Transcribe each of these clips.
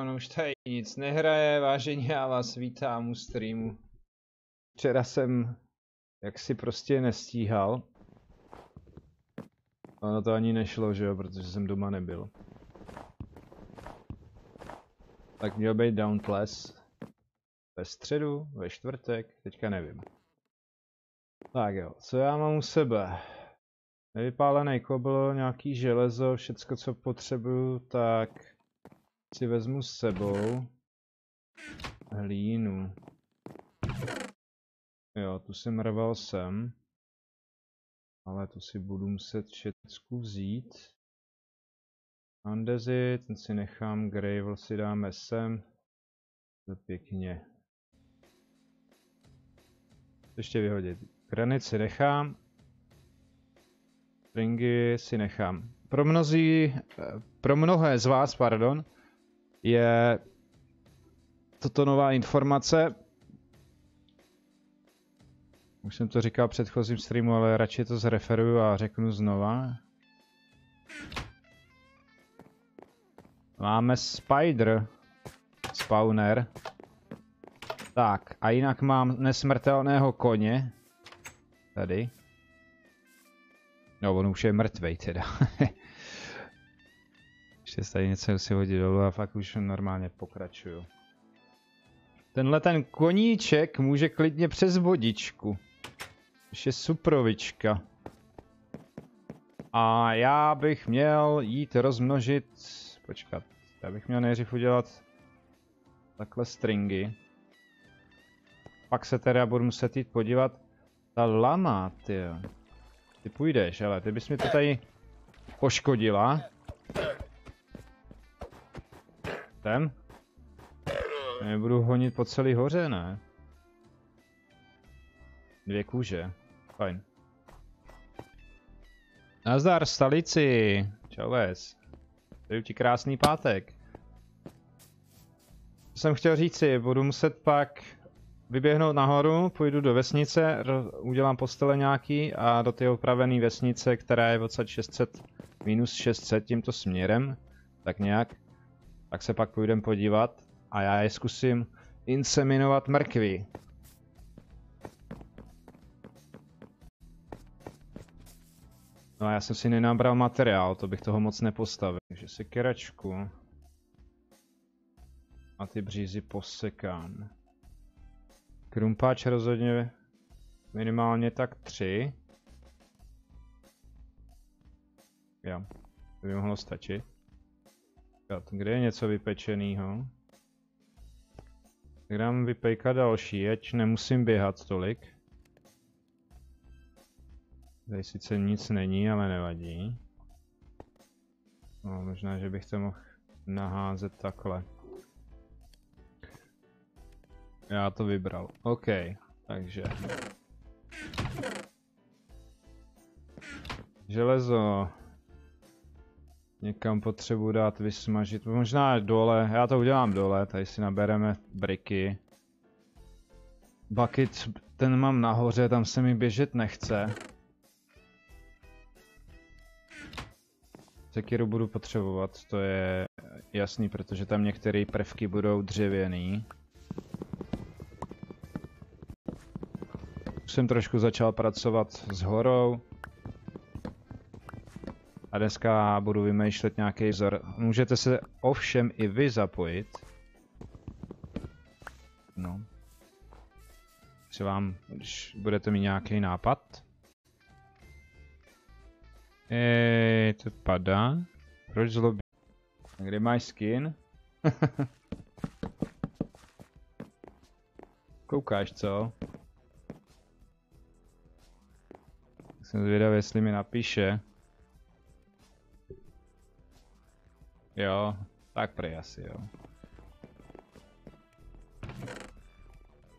On už tady nic nehraje, vážení, já vás vítám u streamu. Včera jsem jaksi prostě nestíhal. Ono to ani nešlo, že jo, protože jsem doma nebyl. Tak měl být Dauntless ve středu, ve čtvrtek, teďka nevím. Tak jo, co já mám u sebe? Nevypálený kobl, nějaký železo, všecko, co potřebuju, tak si vezmu s sebou hlínu. Jo, tu jsem rval sem, ale tu si budu muset všecku vzít. Andezi, ten si nechám, gravel si dáme sem. To pěkně. Ještě vyhodit. Granit si nechám. Stringy si nechám. Pro mnohé z vás, pardon, je toto nová informace. Už jsem to říkal v předchozím streamu, ale radši to zreferuju a řeknu znova. Máme Spider Spawner. Tak, a jinak mám nesmrtelného koně. Tady. No, on už je mrtvej teda. Ještě tady něco si hodí dolů a fakt už normálně pokračuju. Tenhle ten koníček může klidně přes vodičku. Což je suprovička. A já bych měl jít rozmnožit... Počkat, já bych měl nejdřív udělat takhle stringy. Pak se teda budu muset jít podívat. Ta lama, tyjo. Ty půjdeš, ale ty bys mi to tady poškodila. Ten? Já nebudu honit po celý hoře, ne? 2 kůže. Fajn. Nazdar, stalici. Čau, ves. Přeju ti krásný pátek. Co jsem chtěl říci, budu muset pak vyběhnout nahoru, půjdu do vesnice, udělám postele nějaký a do té opravené vesnice, která je odsud 600, minus 600 tímto směrem, tak nějak, tak se pak půjdem podívat a já je zkusím inseminovat mrkví. No a já jsem si nenabral materiál, to bych toho moc nepostavil, takže sekeračku a ty břízy posekám. Krumpáč rozhodně minimálně tak 3. Jo, to by mohlo stačit. Kde je něco vypečenýho? Tak dám vypejkat další, ať nemusím běhat tolik. Tady sice nic není, ale nevadí. No, možná, že bych to mohl naházet takhle. Já to vybral. OK, takže. Železo. Někam potřebuji dát vysmažit. Možná dole, já to udělám dole, tady si nabereme briky. Bucket, ten mám nahoře, tam se mi běžet nechce. Sekiru budu potřebovat, to je jasný, protože tam některé prvky budou dřevěný. Už jsem trošku začal pracovat s horou. A dneska budu vymýšlet nějaký vzor. Můžete se ovšem i vy zapojit. No. Když vám, když budete mít nějaký nápad. To padá. Proč zlobí? Kde máš skin? Koukáš, co? Jsem zvědavý, jestli mi napíše. Jo, tak prej asi, jo.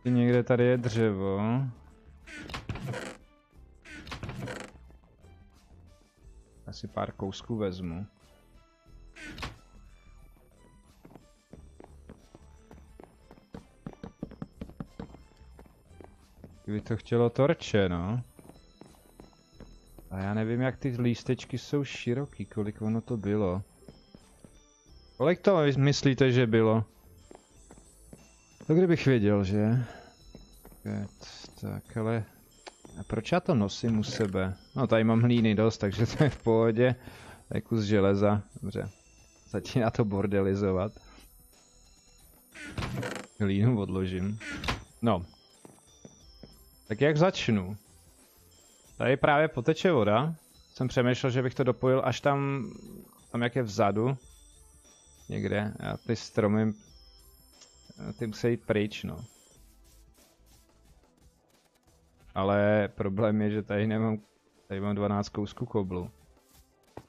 Někde tady je dřevo. Asi pár kousků vezmu. Kdyby to chtělo torče, no. A já nevím, jak ty lístečky jsou široký, kolik ono to bylo. Kolik to myslíte, že bylo? To kdybych věděl, že? Tak, ale... A proč já to nosím u sebe? No, tady mám hlíny dost, takže to je v pohodě. Tady kus železa. Dobře. Začíná to bordelizovat. Hlínu odložím. No. Tak jak začnu? Tady právě poteče voda. Jsem přemýšlel, že bych to dopojil až tam, jak je vzadu. Někde. A ty stromy... Ty musí jít pryč, no. Ale problém je, že tady nemám... Tady mám 12 kousků koblu.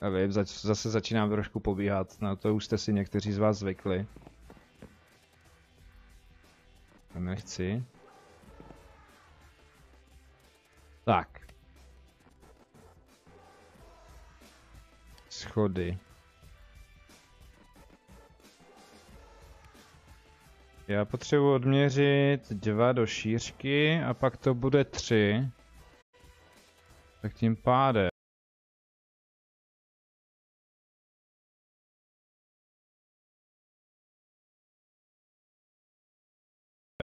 A vím, zase začínám trošku pobíhat. Na to už jste si někteří z vás zvykli. A nechci. Tak. Schody. Já potřebuji odměřit 2 do šířky a pak to bude 3. Tak tím pádem.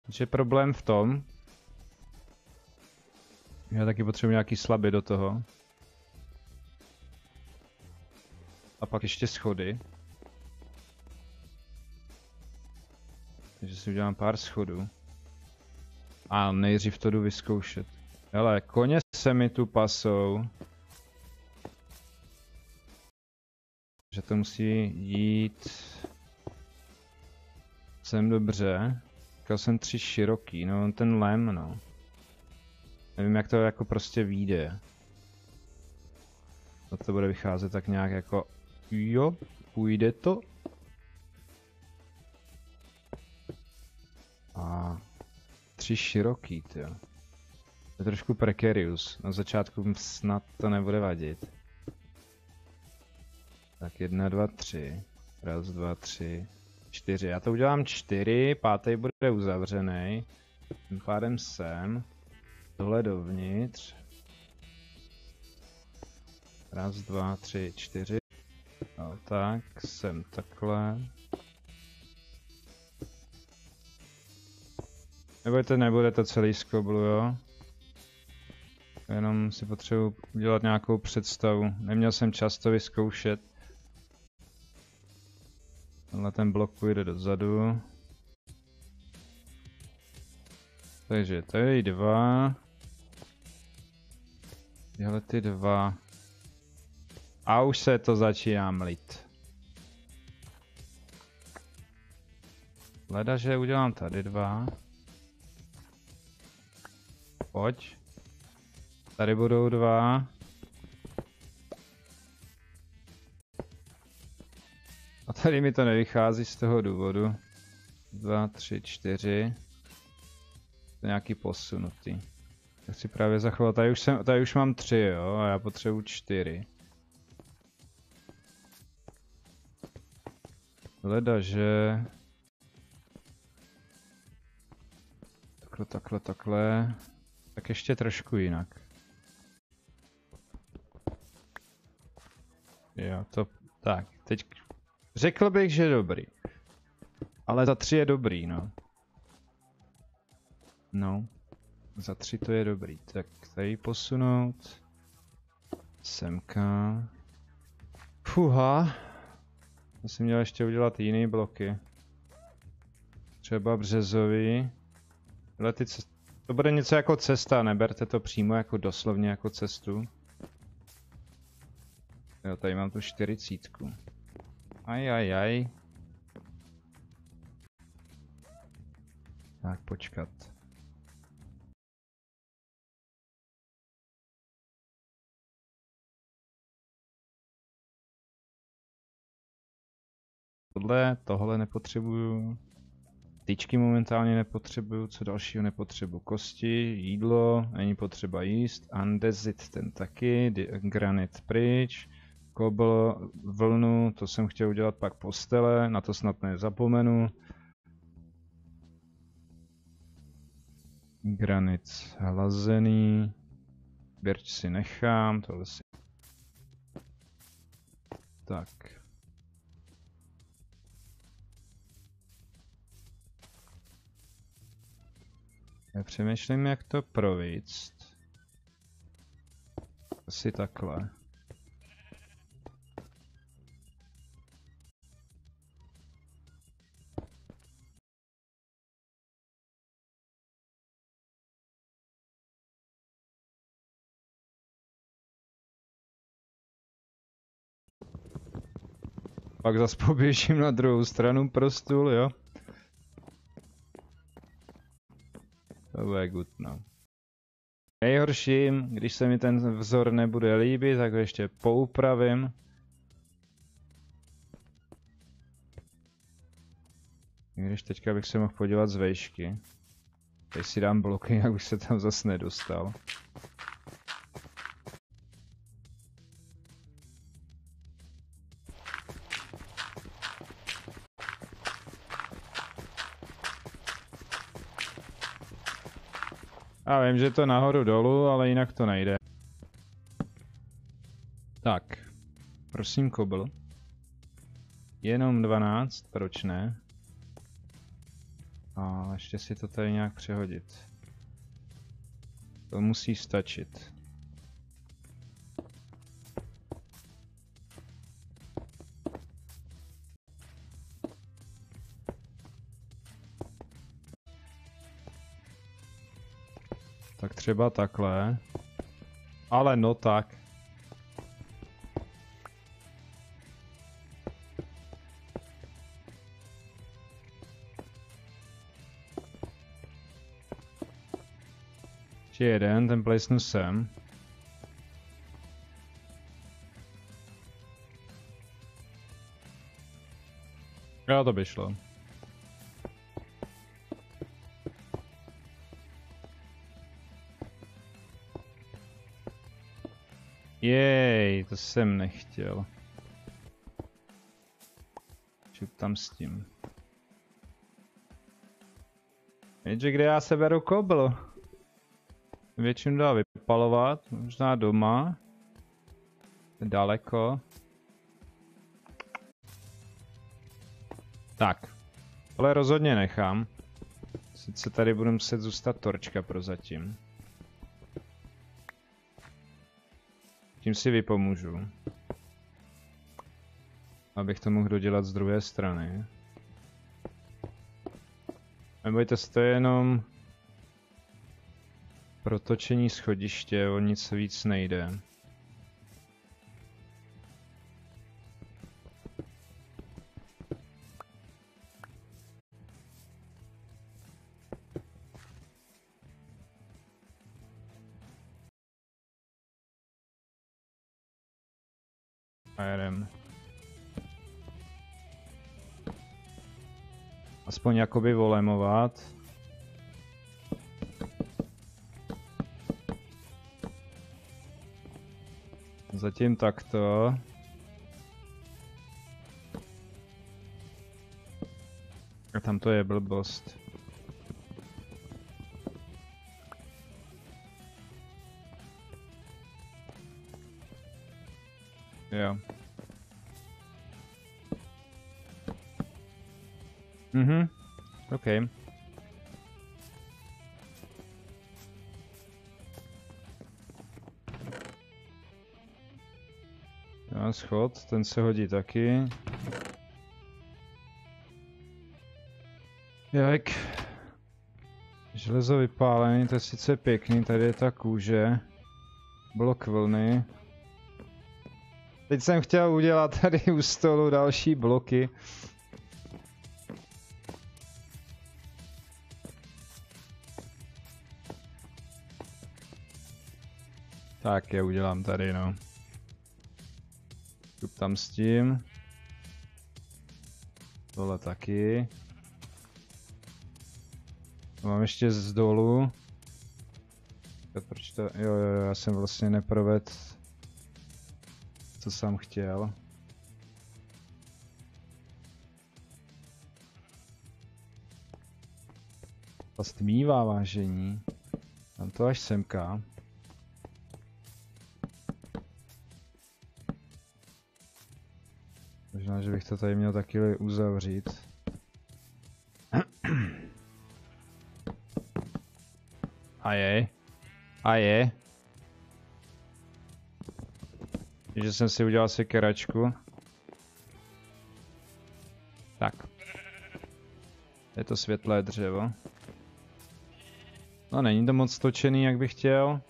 Takže problém v tom. Já taky potřebuji nějaký slaby do toho. A pak ještě schody. Takže si udělám pár schodů. A nejdřív to jdu vyzkoušet. Hele, koně se mi tu pasou. Že to musí jít... Jsem dobře. Říkal jsem 3 široký, no ten lem, no. Nevím, jak to jako prostě vyjde. To bude vycházet tak nějak jako... Jo, půjde to. A 3 široký, to je trošku precarious. Na začátku snad to nebude vadit. Tak 1, 2, 3. 1, 2, 3, 4. Já to udělám 4, pátý bude uzavřený. Tím pádem sem. Tohle dovnitř. 1, 2, 3, 4. No, tak, sem takhle. Nebude to celý z koblu, jo? Jenom si potřebuji udělat nějakou představu. Neměl jsem čas to vyzkoušet. Tenhle ten blok půjde dozadu. Takže tady 2. Tyhle ty 2. A už se to začíná mlit. Leda, že udělám tady 2. Pojď. Tady budou 2. A tady mi to nevychází z toho důvodu. 2, 3, 4. To nějaký posunutý. Já si právě zachoval. Tady už mám 3, jo, a já potřebuji 4. Ledaže... Takhle, takhle, takhle. Tak ještě trošku jinak. Jo, to... Tak, teď... Řekl bych, že dobrý. Ale za 3 je dobrý, no. No. Za 3 to je dobrý. Tak tady posunout. Semka. Fuha. Já jsem měl ještě udělat jiné bloky. Třeba březový. Tyhle ty cesty. To bude něco jako cesta, neberte to přímo jako doslovně jako cestu. Jo, tady mám tu 40. Ajajaj. Tak počkat. Tohle nepotřebuju. Tyčky momentálně nepotřebuju, co dalšího nepotřebuju, kosti, jídlo, není potřeba jíst, andezit ten taky, granit pryč, kobl, vlnu, to jsem chtěl udělat pak postele, na to snad nezapomenu. Granit hlazený, birč si nechám, tohle si... Tak. Já přemýšlím, jak to províct. Asi takhle. Pak zase poběžím na druhou stranu pro stůl, jo? To bude good, no. Nejhorším, když se mi ten vzor nebude líbit, tak ho ještě poupravím. Když teďka bych se mohl podívat z vejšky. Teď si dám bloky, jak bych se tam zase nedostal. Já vím, že to nahoru dolů, ale jinak to nejde. Tak. Prosím, kobl. Jenom 12, proč ne? A ještě si to tady nějak přehodit. To musí stačit. Tak třeba takhle, ale no tak. Ještě jeden, ten placnu sem. Jo, to by šlo. Jej, to jsem nechtěl. Šup tam s tím. Jenže kde já seberu kobl? Většinu dá vypalovat, možná doma. Daleko. Tak, ale rozhodně nechám. Sice tady budu muset zůstat torčka prozatím. Tím si vypomůžu. Abych to mohl dodělat z druhé strany. Nebojte se, to je jenom protočení schodiště, o nic víc nejde. Aspoň jakoby volemovat. Zatím takto. A tam to je blbost. Jo. Mhm, OK. A schod, ten se hodí taky. Jak? Železo vypálený, to je sice pěkný, tady je ta kůže. Blok vlny. Teď jsem chtěl udělat tady u stolu další bloky. Tak je udělám tady, no. Jdu tam s tím. Tohle taky. To mám ještě z dolu. Proč to... Jo, já jsem vlastně neprovedl, co jsem chtěl. To stmívá, vážení. Tam to až semká. Možná, že bych to tady měl taky uzavřít. Ah, é? Ah, je. Takže jsem si udělal sekeračku. Tak. Je to světlé dřevo. No, není to moc točený, jak bych chtěl.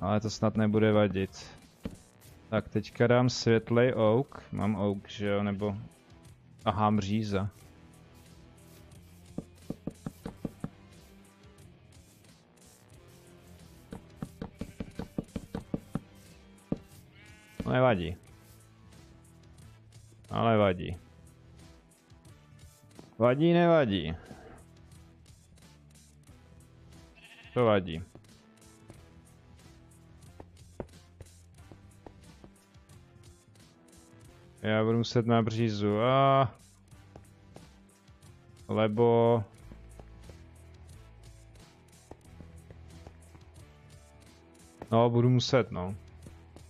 Ale to snad nebude vadit. Tak, teďka dám světlej oak. Mám oak, že jo, nebo... Aha, mříza. No, nevadí. Ale vadí. Vadí, nevadí. To vadí. Já budu muset na břízu, lebo... No, budu muset, no.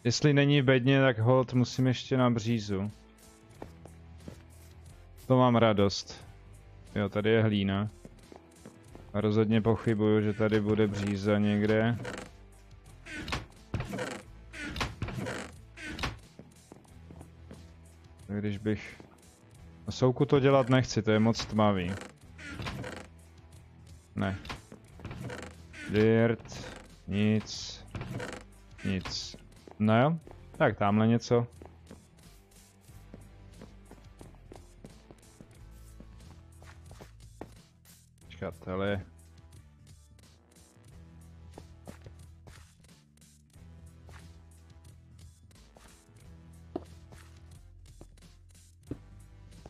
Jestli není bedně, tak hold musím ještě na břízu. To mám radost. Jo, tady je hlína. A rozhodně pochybuju, že tady bude bříza někde. Když bych... Na souku to dělat nechci, to je moc tmavý. Ne. Dirt. Nic. Nic. No jo. Tak tamhle něco. Počkat, ale...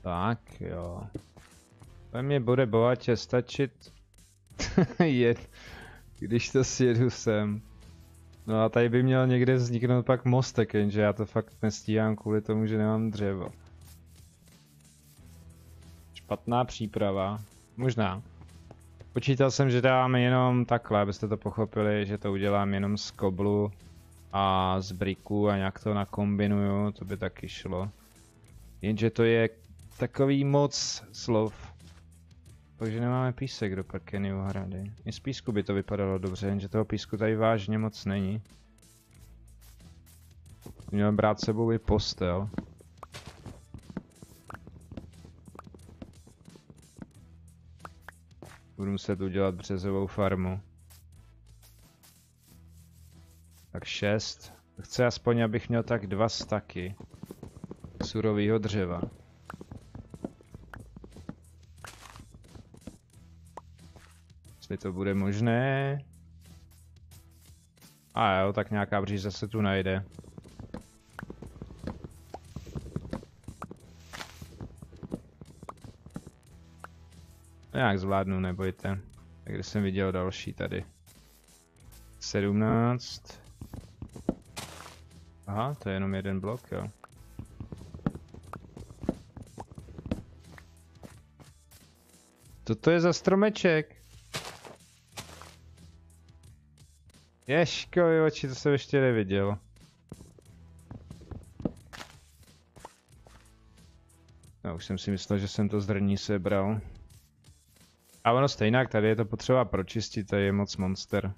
Tak jo. To mě bude bohatě stačit jet, když to sjedu sem. No a tady by měl někde vzniknout pak mostek, jenže já to fakt nestíhám kvůli tomu, že nemám dřevo. Špatná příprava. Možná. Počítal jsem, že dám jenom takhle, abyste to pochopili, že to udělám jenom z koblu a z briků a nějak to nakombinuju, to by taky šlo. Jenže to je takový moc slov. Takže nemáme písek do Parkeny u Hrady. I z písku by to vypadalo dobře, jenže toho písku tady vážně moc není. Měl brát sebou i postel. Budu muset udělat březovou farmu. Tak 6. Chci aspoň, abych měl tak 2 staky surového dřeva. Jestli to bude možné. A jo, tak nějaká bříza se tu najde. Nějak zvládnu, nebojte. Tak kde jsem viděl další tady. 17. Aha, to je jenom jeden blok, jo. Co to je za stromeček? Ješkové oči, to jsem ještě neviděl. No, už jsem si myslel, že jsem to zrní sebral. A ono stejně, tady je to potřeba pročistit, tady je moc monster.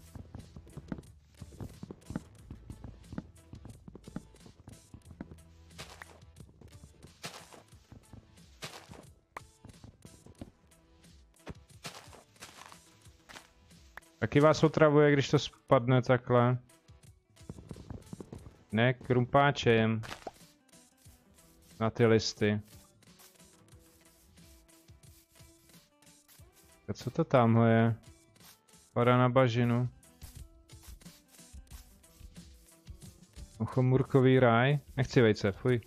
Taky vás otravuje, když to spadne takhle. Ne, krumpáčem. Na ty listy. A co to tamhle je? Padá na bažinu. Chomůrkový ráj. Nechci vejce, fuj.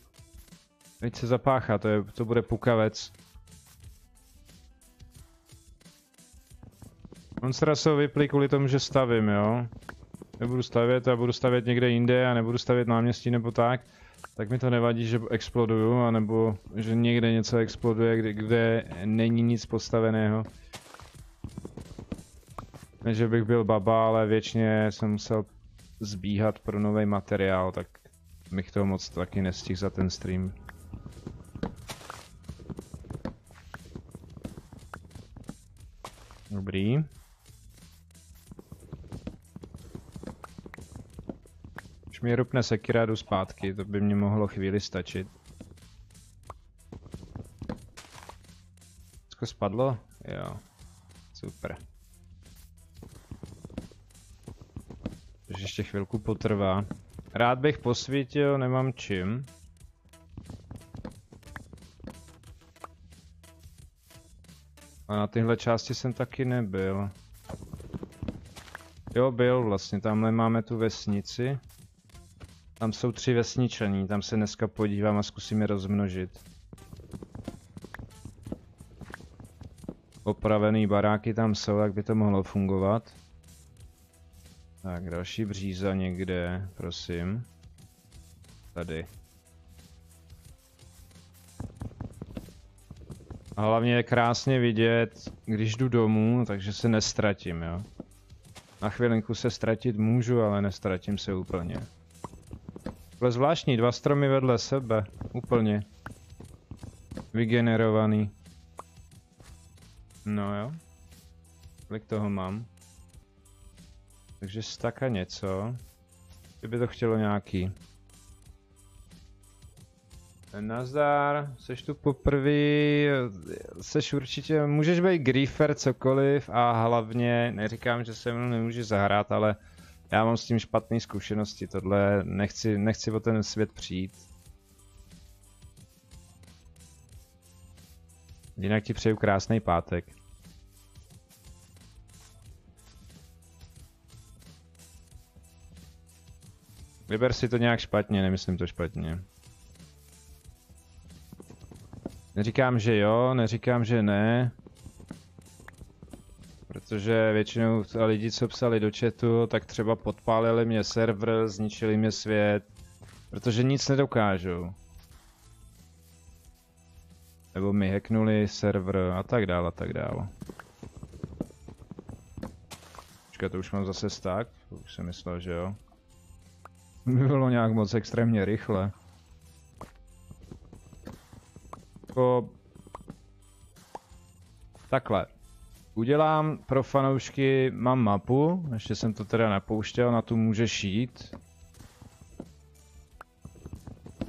Vejce zapáchá, to bude pukavec. Monstra se ho vyplí kvůli tomu, že stavím, jo. Nebudu stavět a budu stavět někde jinde a nebudu stavět náměstí nebo tak. Tak mi to nevadí, že exploduju, anebo že někde něco exploduje, kde není nic postaveného. Ne, že bych byl baba, ale věčně jsem musel zbíhat pro nový materiál, tak bych toho moc taky nestihl za ten stream. Dobrý. Když mi rupne sekira, jdu zpátky, to by mě mohlo chvíli stačit. Všechno spadlo? Jo. Super. Takže ještě chvilku potrvá. Rád bych posvítil, nemám čím. A na tyhle části jsem taky nebyl. Jo, byl vlastně, tamhle máme tu vesnici. Tam jsou 3 vesničení, tam se dneska podívám a zkusím je rozmnožit. Opravený baráky tam jsou, jak by to mohlo fungovat. Tak, další bříza někde, prosím. Tady. A hlavně je krásně vidět, když jdu domů, takže se nestratím, jo. Na chvilinku se ztratit můžu, ale nestratím se úplně. Tohle zvláštní, 2 stromy vedle sebe, úplně. Vygenerovaný. No jo. Kolik toho mám? Takže staka něco. Kdyby to chtělo nějaký. Nazdar, seš tu poprvý, seš určitě, můžeš být griefer, cokoliv a hlavně, neříkám, že se mnou nemůžeš zahrát, ale já mám s tím špatné zkušenosti, tohle nechci o ten svět přijít. Jinak ti přeju krásný pátek. Vyber si to nějak špatně, nemyslím to špatně. Neříkám, že jo, neříkám, že ne. Protože většinou lidi, co psali do chatu, tak třeba podpálili mě server, zničili mě svět. Protože nic nedokážou. Nebo mi hacknuli server a tak dále, a tak dále. Počkat, to už mám zase stack. To už jsem myslel, že jo. By bylo nějak moc extrémně rychle. Takhle. Udělám pro fanoušky, mám mapu, ještě jsem to teda nepouštěl, na tu můžeš jít.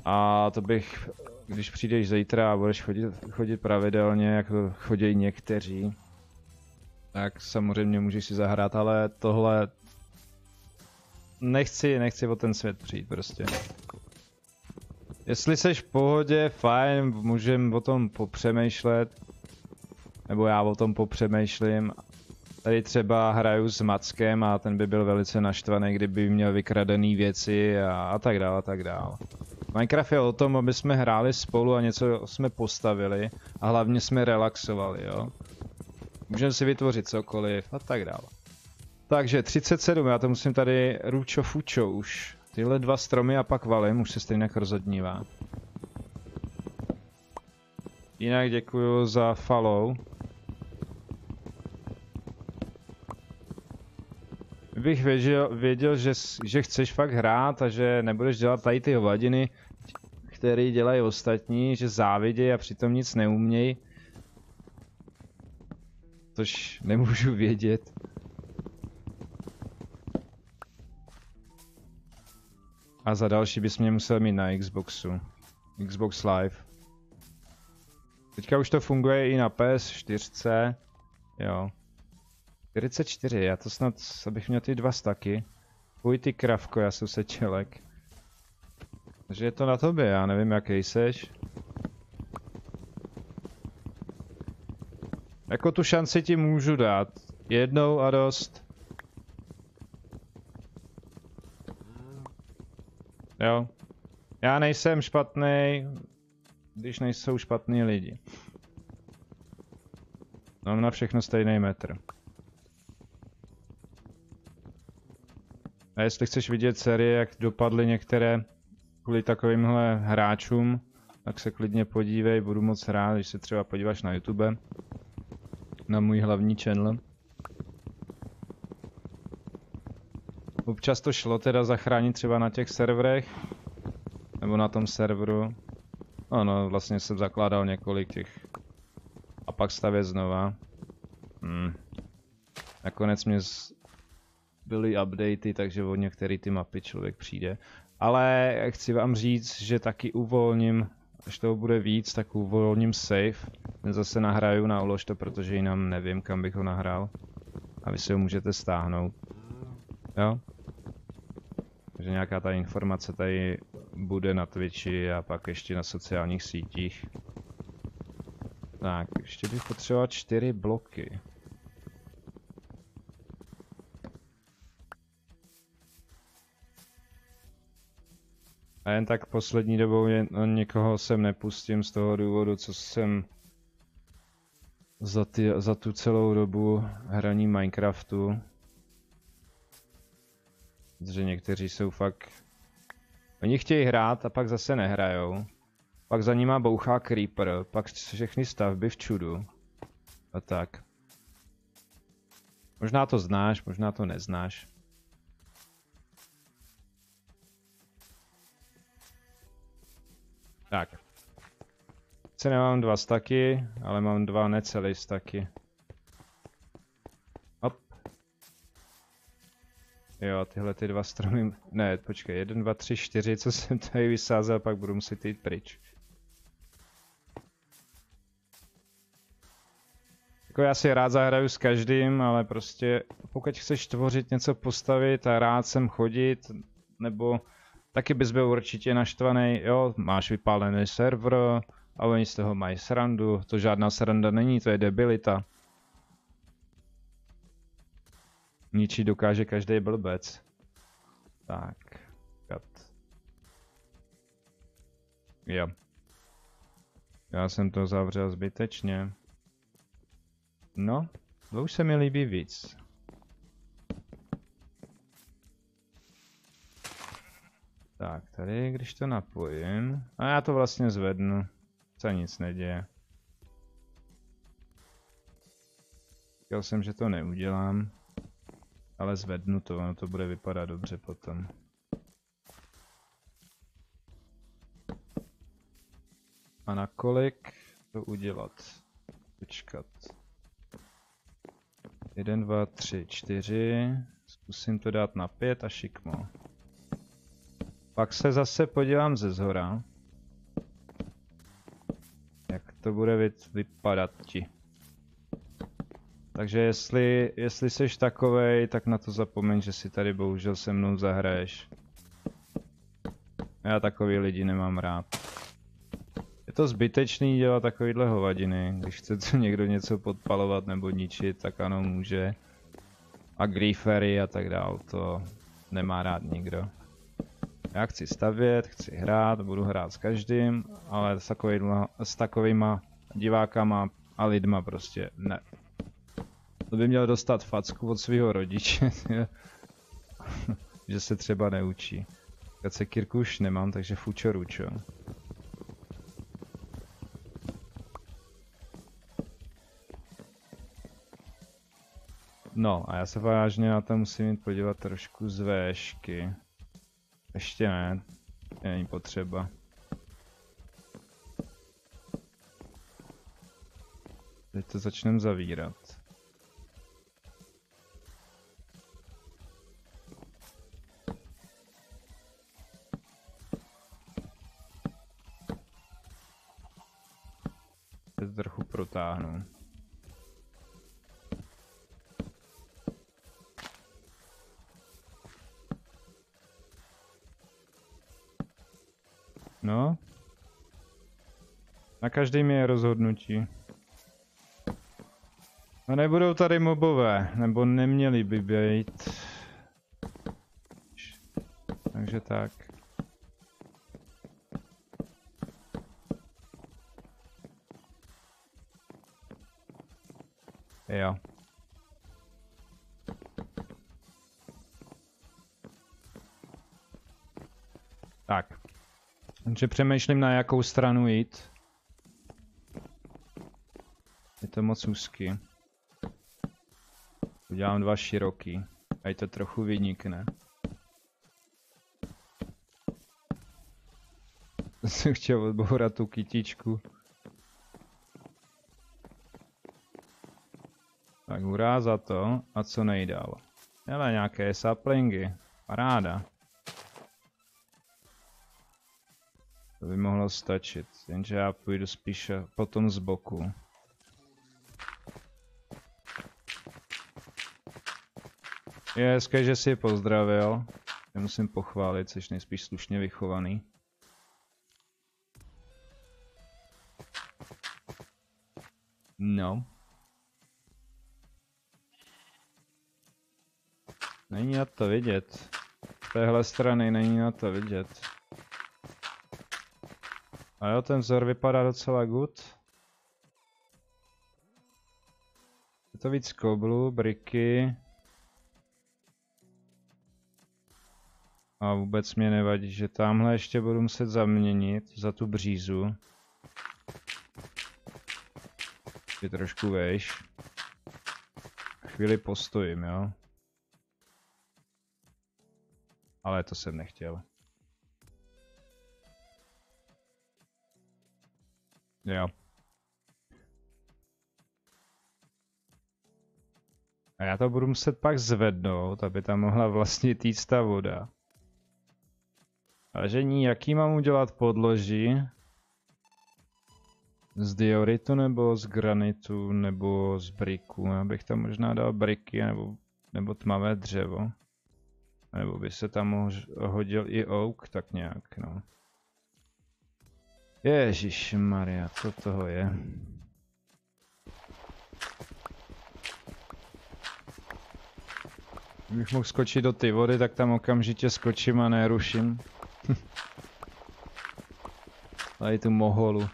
A to bych, když přijdeš zítra a budeš chodit pravidelně, jako chodí někteří, tak samozřejmě můžeš si zahrát, ale tohle... Nechci o ten svět přijít prostě. Jestli seš v pohodě, fajn, můžem o tom popřemýšlet. Nebo já o tom popřemýšlím. Tady třeba hraju s Mackem a ten by byl velice naštvaný, kdyby měl vykradený věci a tak dále, a tak dále. Minecraft je o tom, aby jsme hráli spolu a něco jsme postavili a hlavně jsme relaxovali, jo. Můžeme si vytvořit cokoliv a tak dále. Takže 37, já to musím tady ručo-fučo už. Tyhle 2 stromy a pak valím, už se stejně rozhodnívá. Jinak děkuju za follow. Kdybych věděl, že chceš fakt hrát a že nebudeš dělat tady ty hovadiny, které dělají ostatní, že závidějí a přitom nic neumějí. Což nemůžu vědět. A za další bys mě musel mít na Xboxu. Xbox Live. Teďka už to funguje i na PS4. Jo. 44, já to snad, abych měl ty 2 staky. Fuj ty kravko, já jsem sečelek. Takže je to na tobě, já nevím jaký seš. Jako tu šanci ti můžu dát. Jednou a dost. Jo. Já nejsem špatný, když nejsou špatní lidi. Mám na všechno stejný metr. A jestli chceš vidět série, jak dopadly některé kvůli takovýmhle hráčům, tak se klidně podívej, budu moc rád, když se třeba podíváš na YouTube. Na můj hlavní channel. Občas to šlo teda zachránit třeba na těch serverech, nebo na tom serveru. Ano, vlastně jsem zakládal několik těch a pak stavět znova. Nakonec mě byly updaty, takže o některé ty mapy člověk přijde. Ale chci vám říct, že taky uvolním, až toho bude víc, tak uvolním save. Zase nahraju na ulož to, protože jinak nevím, kam bych ho nahrál. A vy si ho můžete stáhnout. Jo? Takže nějaká ta informace tady bude na Twitchi a pak ještě na sociálních sítích. Tak, ještě bych potřeboval 4 bloky. A jen tak poslední dobou někoho sem nepustím z toho důvodu, co jsem za tu celou dobu hraní Minecraftu. Protože někteří jsou fakt... Oni chtějí hrát a pak zase nehrajou. Pak za nima bouchá creeper, pak všechny stavby v čudu. A tak. Možná to znáš, možná to neznáš. Tak. Sice nemám 2 staky, ale mám 2 necelé staky. Hop. Jo, tyhle ty 2 stromy... Ne, počkej, 1, 2, 3, 4, co jsem tady vysázel, pak budu muset jít pryč. Jako já si rád zahraju s každým, ale prostě pokud chceš tvořit něco, postavit a rád sem chodit, nebo... Taky bys byl určitě naštvaný, jo, máš vypálený server a oni z toho mají srandu, to žádná sranda není, to je debilita. Ničit dokáže každý blbec. Tak, cut. Jo. Já jsem to zavřel zbytečně. No, to už se mi líbí víc. Tak, tady, když to napojím, a já to vlastně zvednu, se nic neděje. Říkal jsem, že to neudělám, ale zvednu to, ono to bude vypadat dobře potom. A nakolik to udělat? Počkat. 1, 2, 3, 4, zkusím to dát na 5 a šikmo. Pak se zase podívám ze zhora, jak to bude vypadat ti. Takže jestli seš takovej, tak na to zapomeň, že si tady bohužel se mnou zahraješ. Já takový lidi nemám rád. Je to zbytečný dělat takovýhle hovadiny, když chce někdo něco podpalovat nebo ničit, tak ano, může. A grifery a tak dál, to nemá rád nikdo. Já chci stavět, chci hrát, budu hrát s každým, ale s takovýma divákama a lidma prostě ne. To by měl dostat facku od svého rodiče, že se třeba neučí. Teď se kirku už nemám, takže fučo ručo. No a já se vážně na to musím jít podívat trošku z výšky. Ještě ne, není potřeba. Teď to začneme zavírat. Teď to trochu protáhnu. No. Na každém je rozhodnutí. No nebudou tady mobové, nebo neměli by být. Takže tak. Jo. Tak. Takže přemýšlím, na jakou stranu jít. Je to moc úzký. Udělám 2 široký. Ať to trochu vynikne. Jsem chtěl odbourat tu kytičku. Tak hurá za to a co nejdál. Hele, nějaké saplingy. Paráda. To by mohlo stačit, jenže já půjdu spíše potom z boku. Je hezké, že jsi je pozdravil. Já musím pochválit, jsi nejspíš slušně vychovaný. No. Není na to vidět. Z téhle strany není na to vidět. A jo, ten vzor vypadá docela good. Je to víc koblů, briky. A vůbec mě nevadí, že tamhle ještě budu muset zaměnit za tu břízu. Je trošku vejš. Chvíli postojím, jo. Ale to jsem nechtěl. Jo. A já to budu muset pak zvednout, aby tam mohla vlastně týct ta voda. Vážení, jaký mám udělat podloží? Z dioritu nebo z granitu nebo z briku? Já bych tam možná dal briky nebo tmavé dřevo. Nebo by se tam hodil i oak, tak nějak, no. Ježišmarja, co toho je? Kdybych mohl skočit do ty vody, tak tam okamžitě skočím a neruším. Tady tu moholu.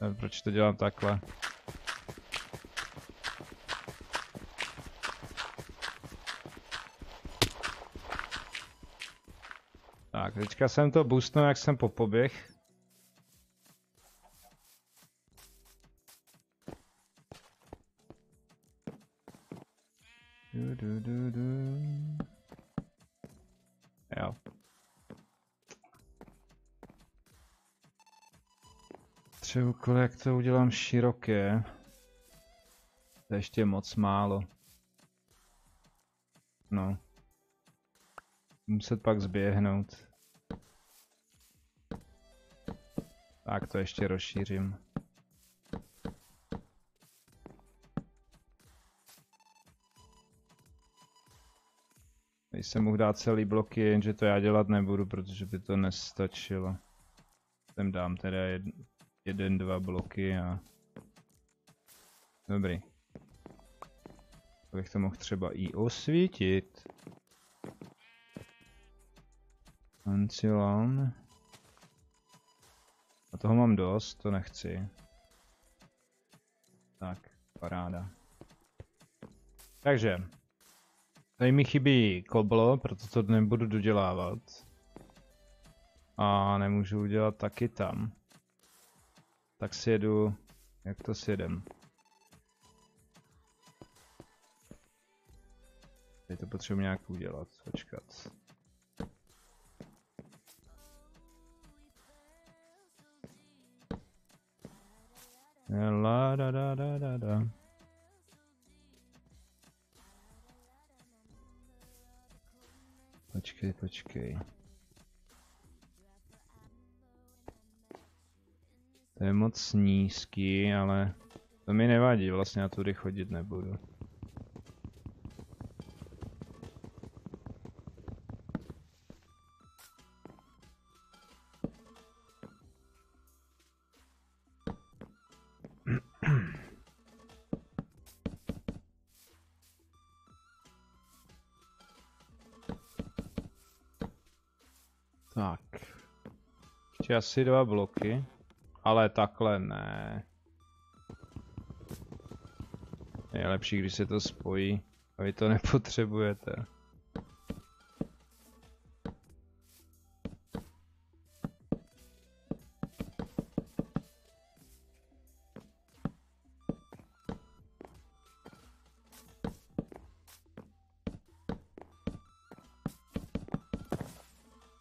Nevím, proč to dělám takhle. Tak, teďka jsem to boostnul, jak jsem popoběh. Jo. Třeba kolik to udělám široké. To je ještě moc málo. No. Muset pak zběhnout. Tak to ještě rozšířím. Teď jsem mohl dát celý bloky, jenže to já dělat nebudu, protože by to nestačilo. Sem dám teda dva bloky a... Dobrý. Abych to mohl třeba i osvítit. Ancilon. A toho mám dost, to nechci. Tak, paráda. Takže. Tady mi chybí koblo, proto to nebudu dodělávat. A nemůžu udělat taky tam. Tak si jedu, jak to si jedem. Teď to potřebuji nějak udělat, počkat. La da da da da da. Počkej, počkej. To je moc nízký, ale to mi nevadí, vlastně já tudy chodit nebudu. Tak. Ještě asi dva bloky. Ale takhle ne. Je lepší, když se to spojí. A vy to nepotřebujete.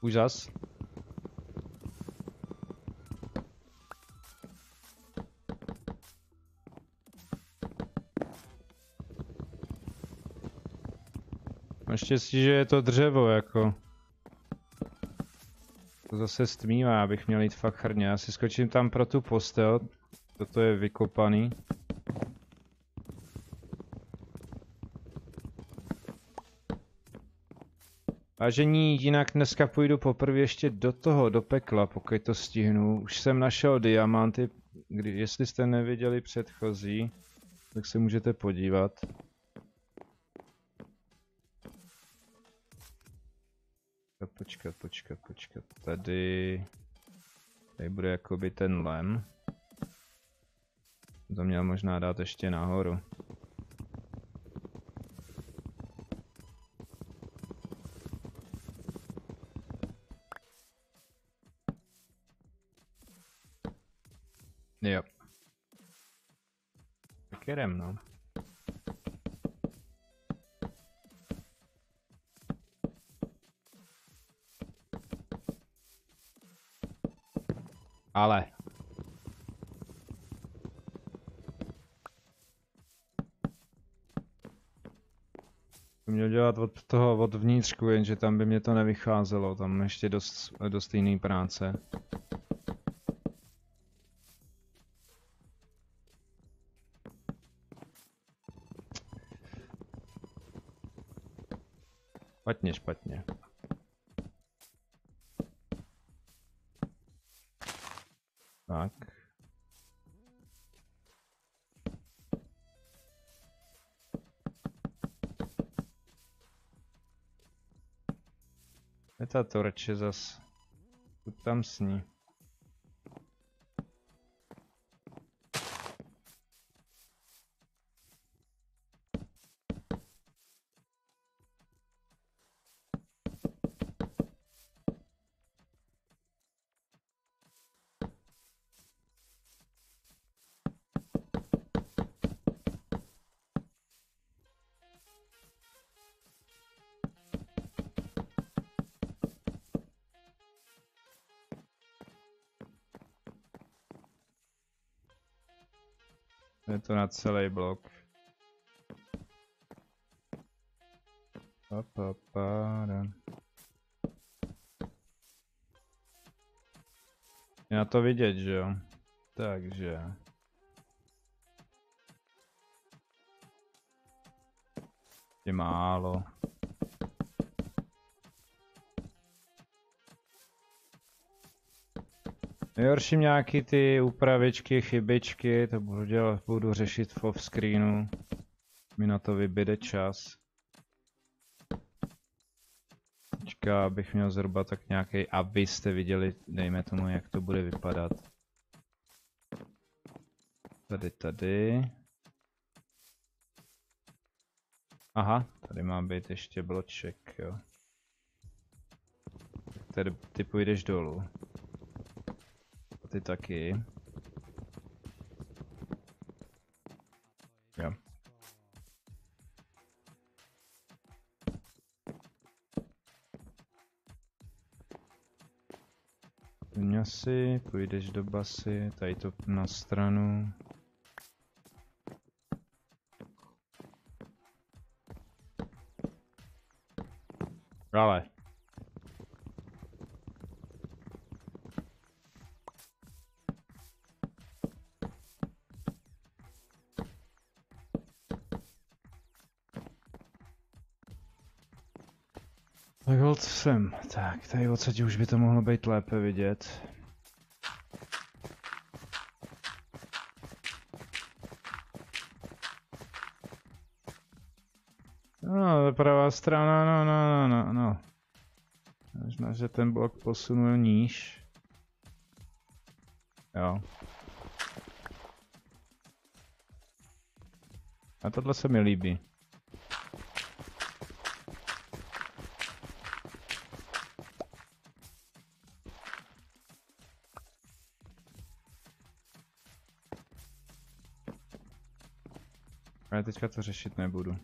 Úžas. Naštěstí, že je to dřevo, jako. To zase stmívá, abych měl jít fakt hrdně. Já si skočím tam pro tu postel. Toto je vykopaný. Vážení, jinak dneska půjdu poprvé ještě do toho, do pekla, pokud to stihnu. Už jsem našel diamanty, jestli jste neviděli předchozí, tak se můžete podívat. Počkat, tady bude jakoby ten lem. To měl možná dát ještě nahoru. Jo. Tak jedem, no. Ale. To měl dělat od toho, od vnitřku, jenže tam by mě to nevycházelo, tam ještě dost jiný práce. Špatně. Tak. Je ta torče zas. Kud tam sní. Je to na celý blok. Je na to vidět, že jo? Takže... Je málo. Nejhorší nějaký ty úpravičky, chybičky, to budu dělat, budu řešit v offscreenu. Mi na to vybíde čas. Počká, abych měl zhruba tak nějaký, abyste viděli, dejme tomu, jak to bude vypadat. Tady. Aha, tady má být ještě bloček, jo. Tady ty půjdeš dolů. Ty taky. Jo. Vňasy, půjdeš do basy, tady to na stranu. Ale. Tak holt jsem. Tak, tady odsadí už by to mohlo být lépe vidět. No, pravá strana, no. Možná, že ten blok posunul níž. Jo. A tohle se mi líbí. Ale teďka to řešit nebudu.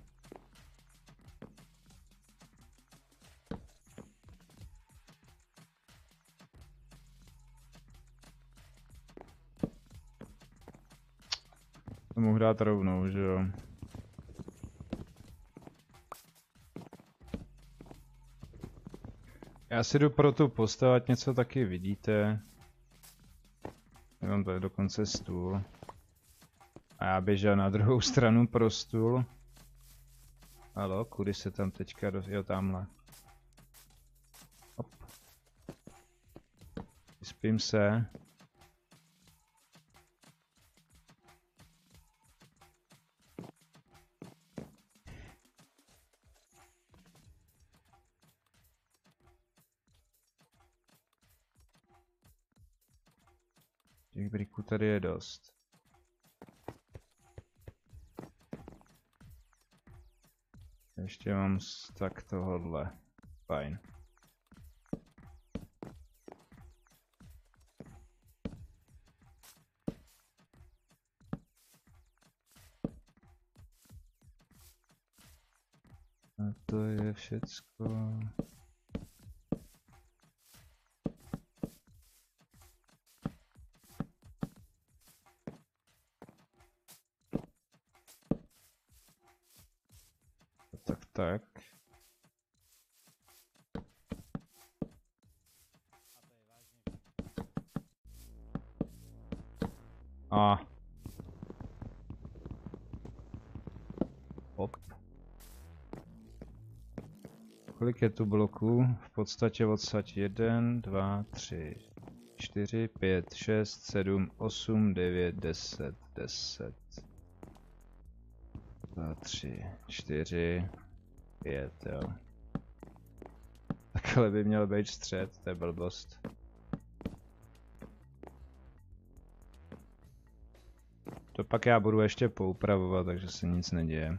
To mohu dát rovnou, že jo. Já si jdu pro tu postavit něco taky, vidíte. Já mám tady dokonce stůl. A já běžel na druhou stranu pro stůl. Halo, kudy se tam teďka dostal? Jo, tamhle. Hop. Vyspím se. Těch briků tady je dost. Ještě mám tak tohohle. Fajn. A to je všecko. Tak. A. Hop. Kolik je tu bloků? V podstatě odsaď 1, 2, 3, 4, 5, 6, 7, 8, 9, 10, 10. 2, 3, 4. 5, jo. Takhle by měl být střed, to je blbost. To pak já budu ještě poupravovat, takže se nic neděje.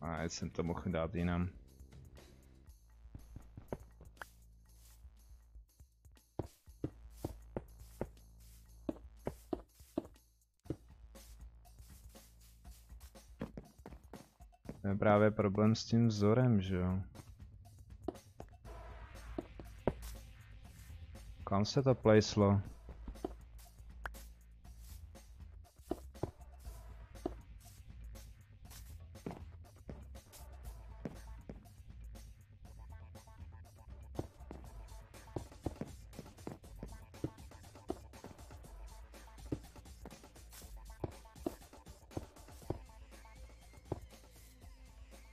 A já jsem to mohl dát jinam. Právě problém s tím vzorem, že jo? Kam se to plejslo?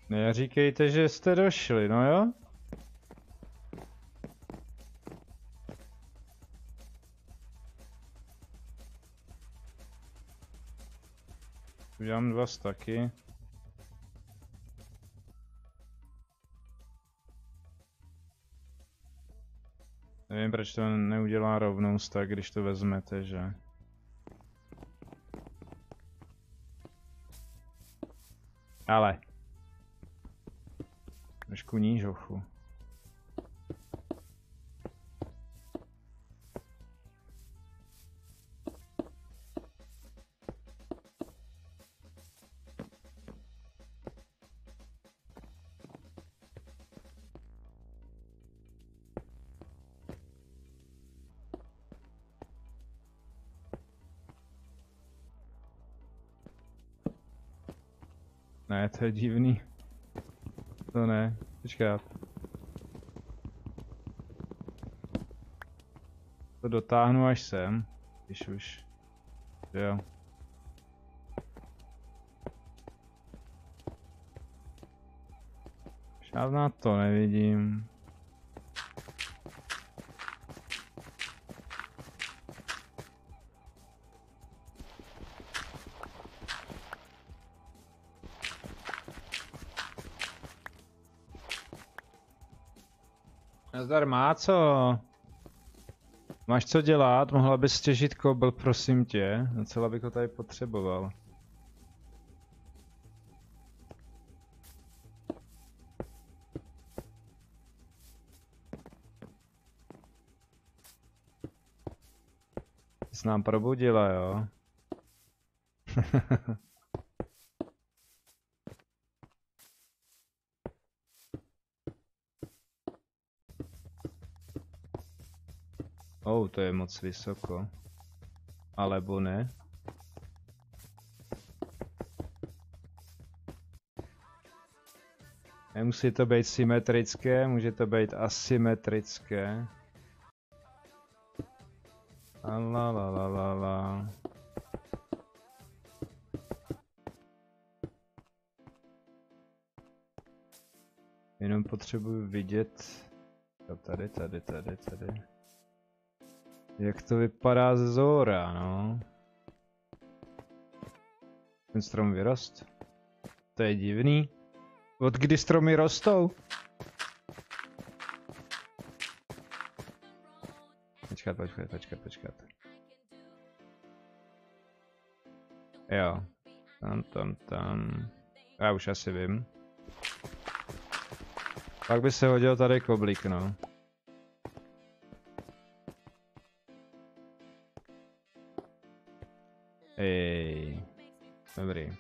Neříkejte, že jste došli, no jo? Udělám dva staky. Nevím, proč to neudělá rovnou stak, když to vezmete, že? Ale. Trošku níž, hochu. Ne, to je divný. To ne, počkat. To dotáhnu až sem, když už. Jo. Žádná to nevidím. Nazdar, má co? Máš co dělat? Mohla bys stěžit kobl, prosím tě. Docela bych ho tady potřeboval. Jsi nám probudila, jo? Oh, to je moc vysoko. Alebo ne? Nemusí to být symetrické, může to být asymetrické. La la la la la. Jenom potřebuji vidět tady. Jak to vypadá ze zhora, no. Ten strom vyrost. To je divný. Od kdy stromy rostou? Počkat. Jo. Tam. Já už asi vím. Pak by se hodil tady koblík, no. Ej. Dobrý.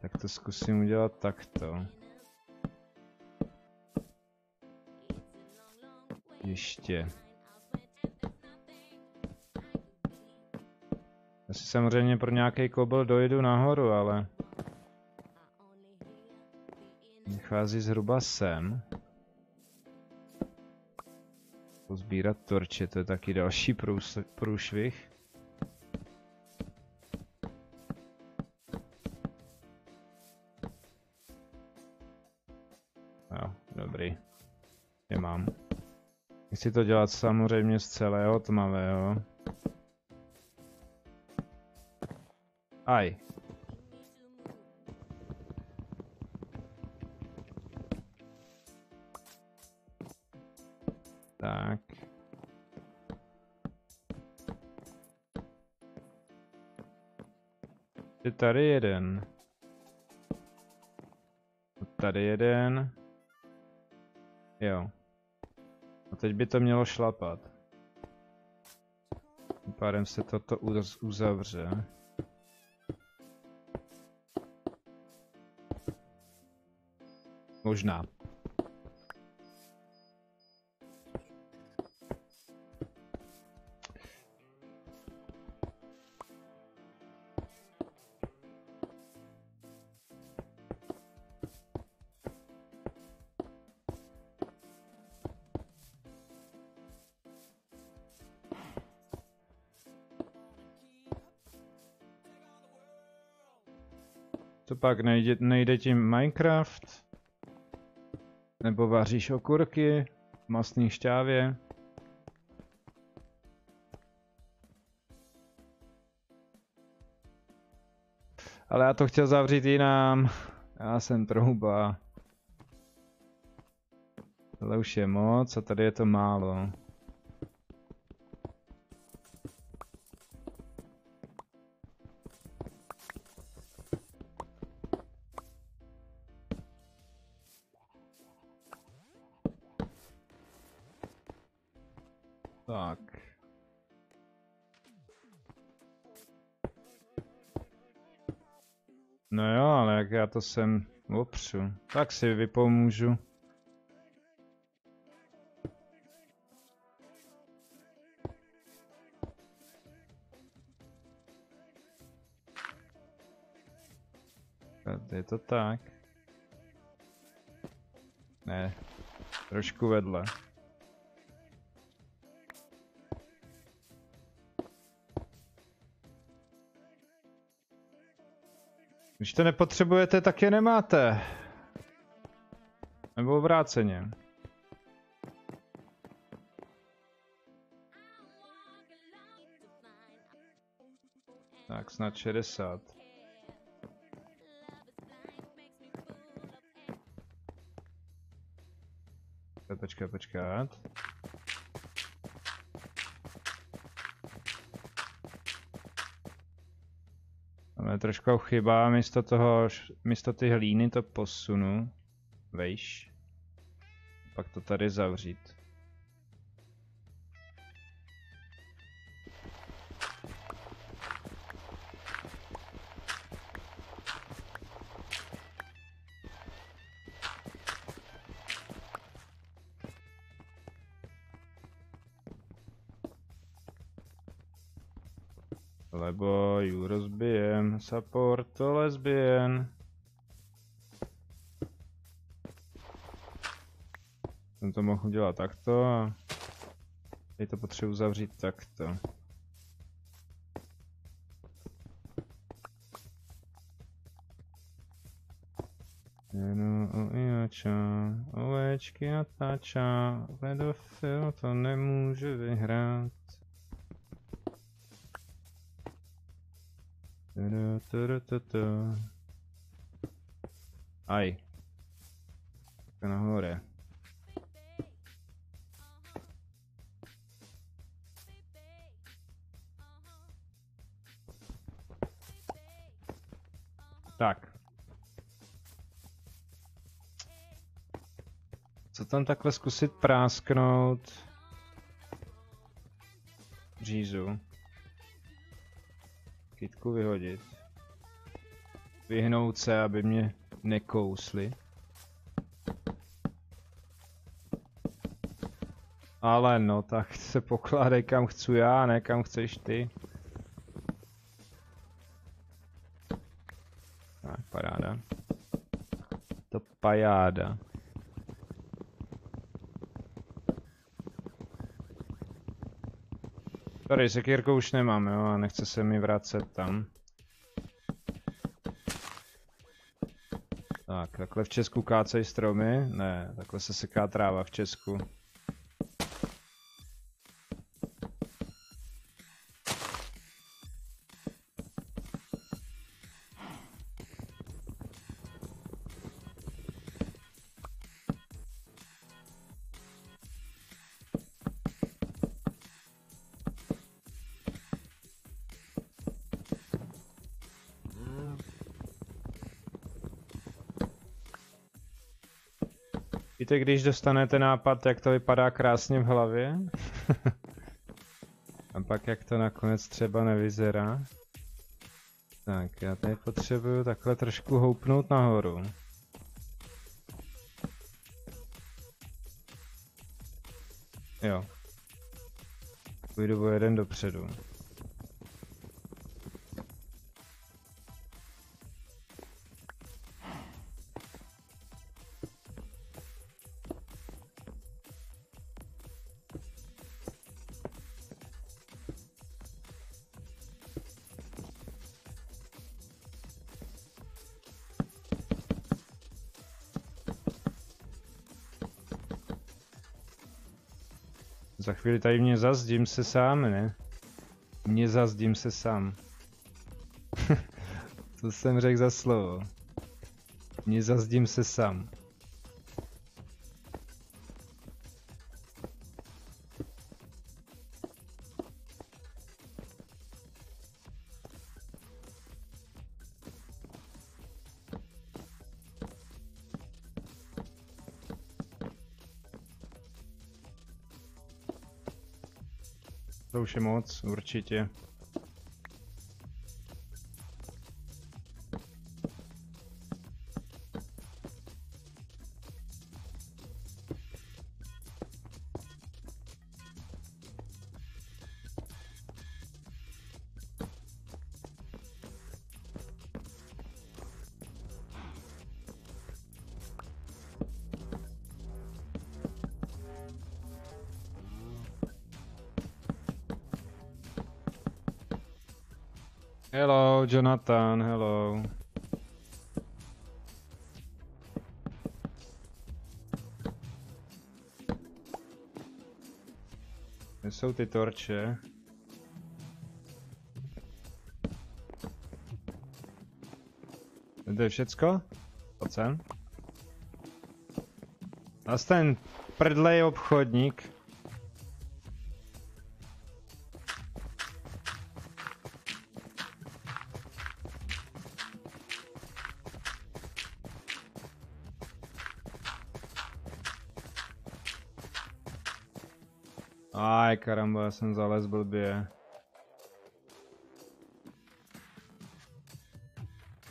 Tak to zkusím udělat takto. Ještě. Asi samozřejmě pro nějaký kobel dojdu nahoru, ale... Vychází zhruba sem. Pozbírat torče, to je taky další průšvih. Jo, dobrý. Je mám. Chci to dělat samozřejmě z celého tmavého. Aj. Tak. Je tady jeden. Tady jeden. Jo. A teď by to mělo šlapat. Tím pádem se toto uzavře. Možná. To pak nejde tím Minecraft? Nebo vaříš okurky v mastné šťávě? Ale já to chtěl zavřít jinam. Já jsem trouba. Tohle už je moc a tady je to málo. Tak. No jo, ale jak já to sem opřu, tak si vypomůžu. Je to tak. Ne, trošku vedle. Když to nepotřebujete, tak je nemáte. Nebo obráceně. Tak snad 60. Počkat. Trošku chyba, místo ty hlíny to posunu, vejš, pak to tady zavřít. Lebo ju rozbijem, support to lesbien. Jsem to mohl udělat takto a teď to potřebuji uzavřít takto. Jenom ojača, ovečky a tača, pedofil to nemůže vyhrát. Aj. Tak nahoře. Tak. Co tam takhle zkusit prásknout? Jezu. Kytku vyhodit. Vyhnout se, aby mě nekousli. Ale no, tak se pokládej kam chci já, ne kam chceš ty. Tak, paráda. To pajáda. Tady sekírku už nemám, jo, a nechce se mi vracet tam. Tak, takhle v Česku kácej stromy? Ne, takhle se seká tráva v Česku. Víte, když dostanete nápad, jak to vypadá krásně v hlavě? A pak jak to nakonec třeba nevyzerá? Tak, já tady potřebuju takhle trošku houpnout nahoru. Jo. Půjdu o jeden dopředu. Za chvíli tady mě zazdím se sám, ne? Mě zazdím se sám. To jsem řekl za slovo. Mě zazdím se sám. To už je moc, určitě. Hello, Jonathan, hello. Kde jsou ty torče? To je všecko? Pojď sem. Zas ten prdlej obchodník. Aj, karamba, já jsem zalez blbě.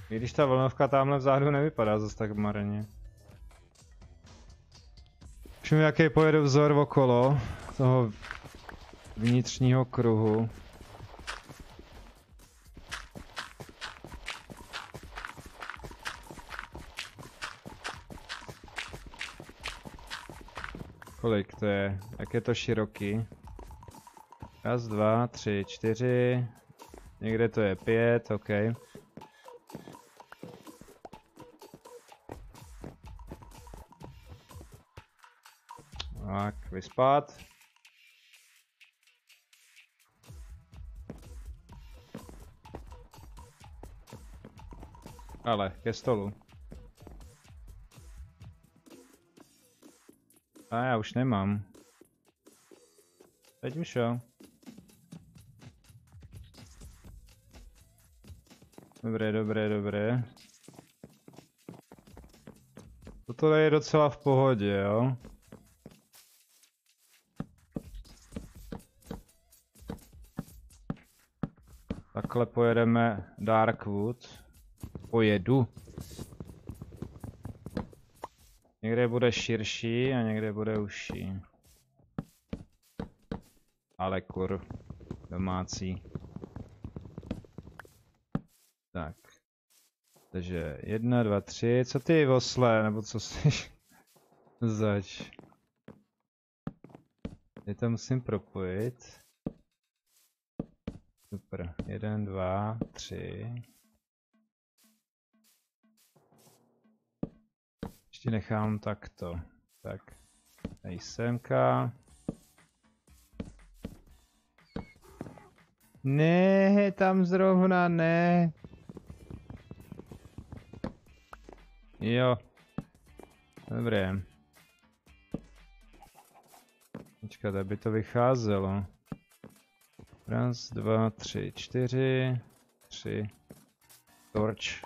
I když ta vlnovka tamhle vzadu nevypadá zase tak marně. Všim, jaký pojede vzor okolo toho vnitřního kruhu. Kolik to je? Jak je to široký? Raz, dva, tři, čtyři. Někde to je 5, OK. Tak, vyspat. Ale, ke stolu. A já už nemám. Teď už jo. Dobré, dobré, dobré. Toto je docela v pohodě, jo. Takhle pojedeme Darkwood. Pojedu. Někde bude širší a někde bude užší. Ale kur, domácí. Tak. Takže 1, 2, 3. Co ty osle, nebo co jsi zač? Já to musím propojit. Super. 1, 2, 3. Ještě nechám takto. Tak. Tady semka. Ne, tam zrovna ne. Jo. Dobré. Počkat, aby to vycházelo. Raz, dva, tři, čtyři. Tři. Torč.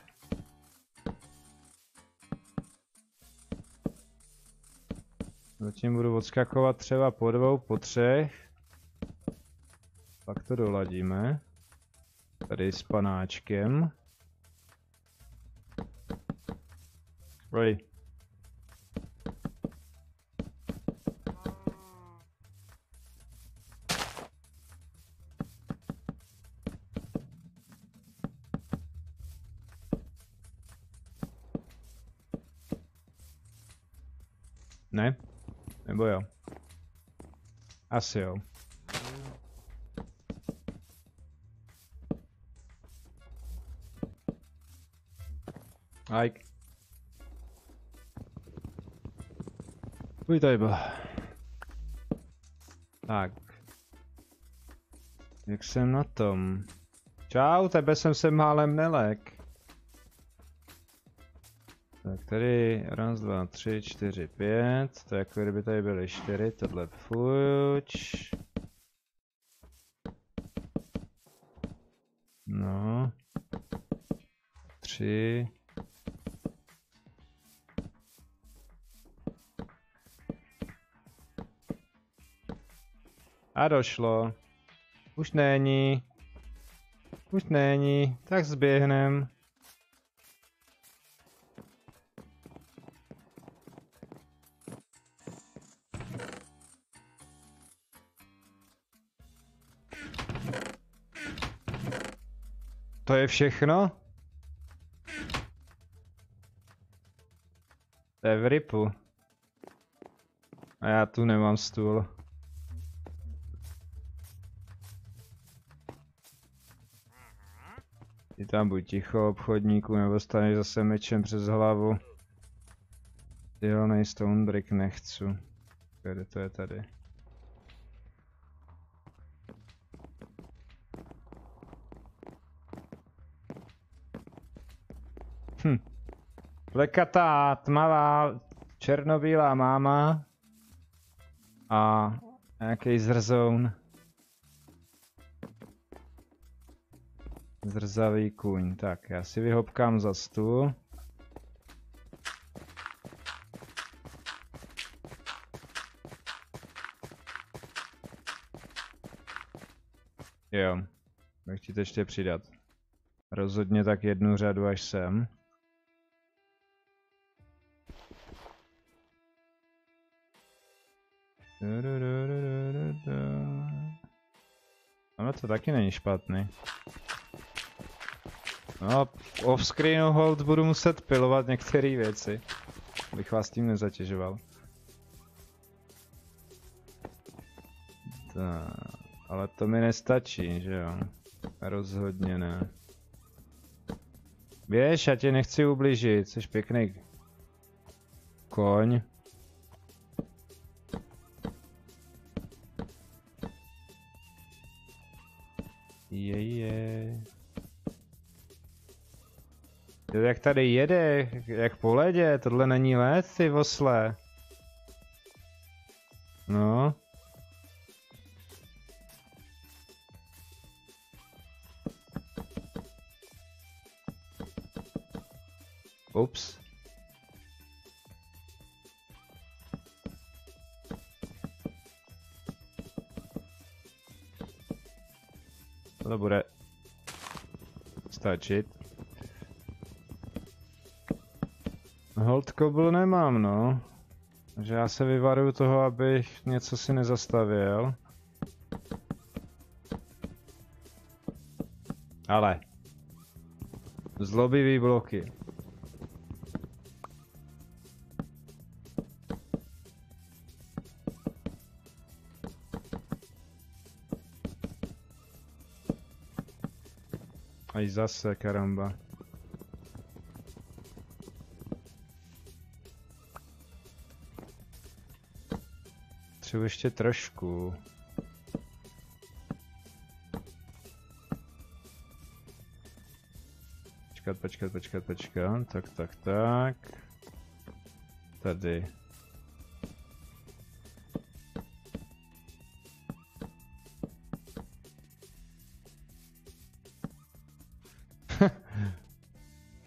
Zatím budu odskakovat třeba po dvou, po třech. Pak to doladíme. Tady s panáčkem. Ready. Ne? Nebo jo? Asi jo. Like. Uj, tady byl. Tak. Jak jsem na tom? Čau, tebe jsem se málem nelek. Tak tady raz, dva, tři, čtyři, pět. To je jako kdyby tady byly čtyři, tohle fuč. No. Tři. A došlo. Už není. Už není. Tak zběhnem. To je všechno? To je v ripu. A já tu nemám stůl. Ty tam buď ticho, obchodníku, nebo staneš zase mečem přes hlavu. Dělnej stone brick nechci. Kde to je tady? Hm. Plekatá, tmavá, černobílá máma. A nějaký zrzoun. Zrzavý kůň. Tak, já si vyhopkám za stůl. Jo, bych ti to ještě přidat. Rozhodně tak jednu řadu až sem. Ale to taky není špatný. No, off-screenu hold budu muset pilovat některé věci, abych vás tím nezatěžoval. Tak, ale to mi nestačí, že jo? Rozhodně ne. Běž, já tě nechci ublížit, jsi pěkný koň. Jeje. Jak tady jede, jak po ledě, tohle není led, ty vosle. No. Ups. To bude stačit. Hold kobl nemám, no. Takže já se vyvaruju toho, abych něco si nezastavil. Ale. Zlobivý bloky. Aj zase, karamba. Třeba ještě trošku. Počkat. Tak. Tady.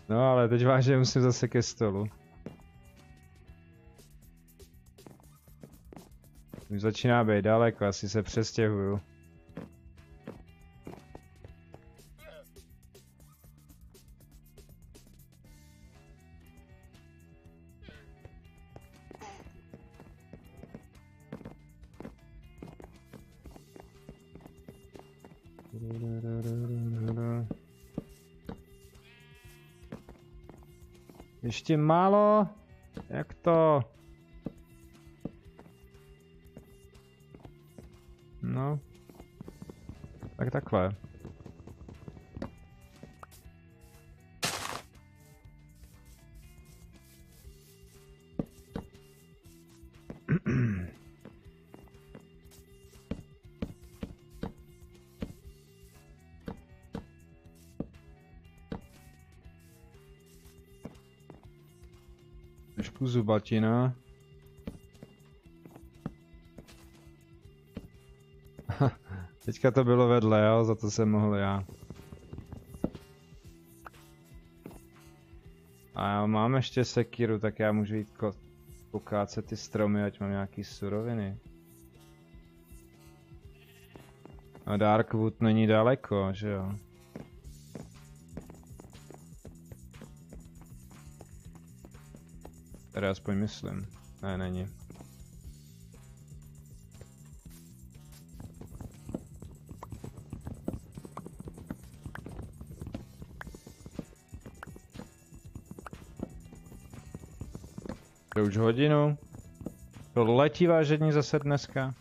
No, ale teď vážně musím zase ke stolu. Už začíná být daleko, asi se přestěhuju. Ještě málo? Jak to? No. Tak takhle. Zubatina. Teďka to bylo vedle, jo? Za to jsem mohl já. A já mám ještě sekiru, tak já můžu jít pokácet ty stromy, ať mám nějaký suroviny. A Darkwood není daleko, že jo? Teda aspoň myslím. Ne, není. To už hodinu. To letí vážení zase dneska.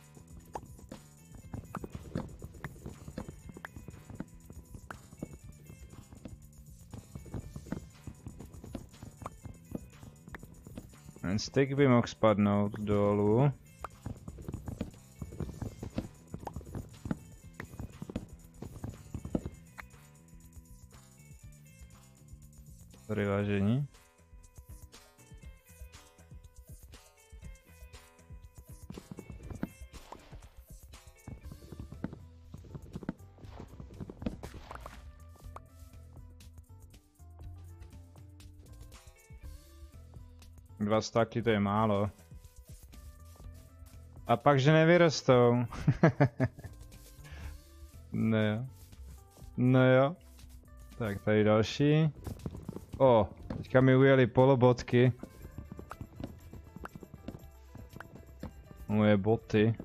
Styk by mohl spadnout dolů. Tady vážení. Dva stáky to je málo. A pak, že nevyrostou. No jo. Tak tady další. O, teďka mi ujeli polobotky. Moje boty.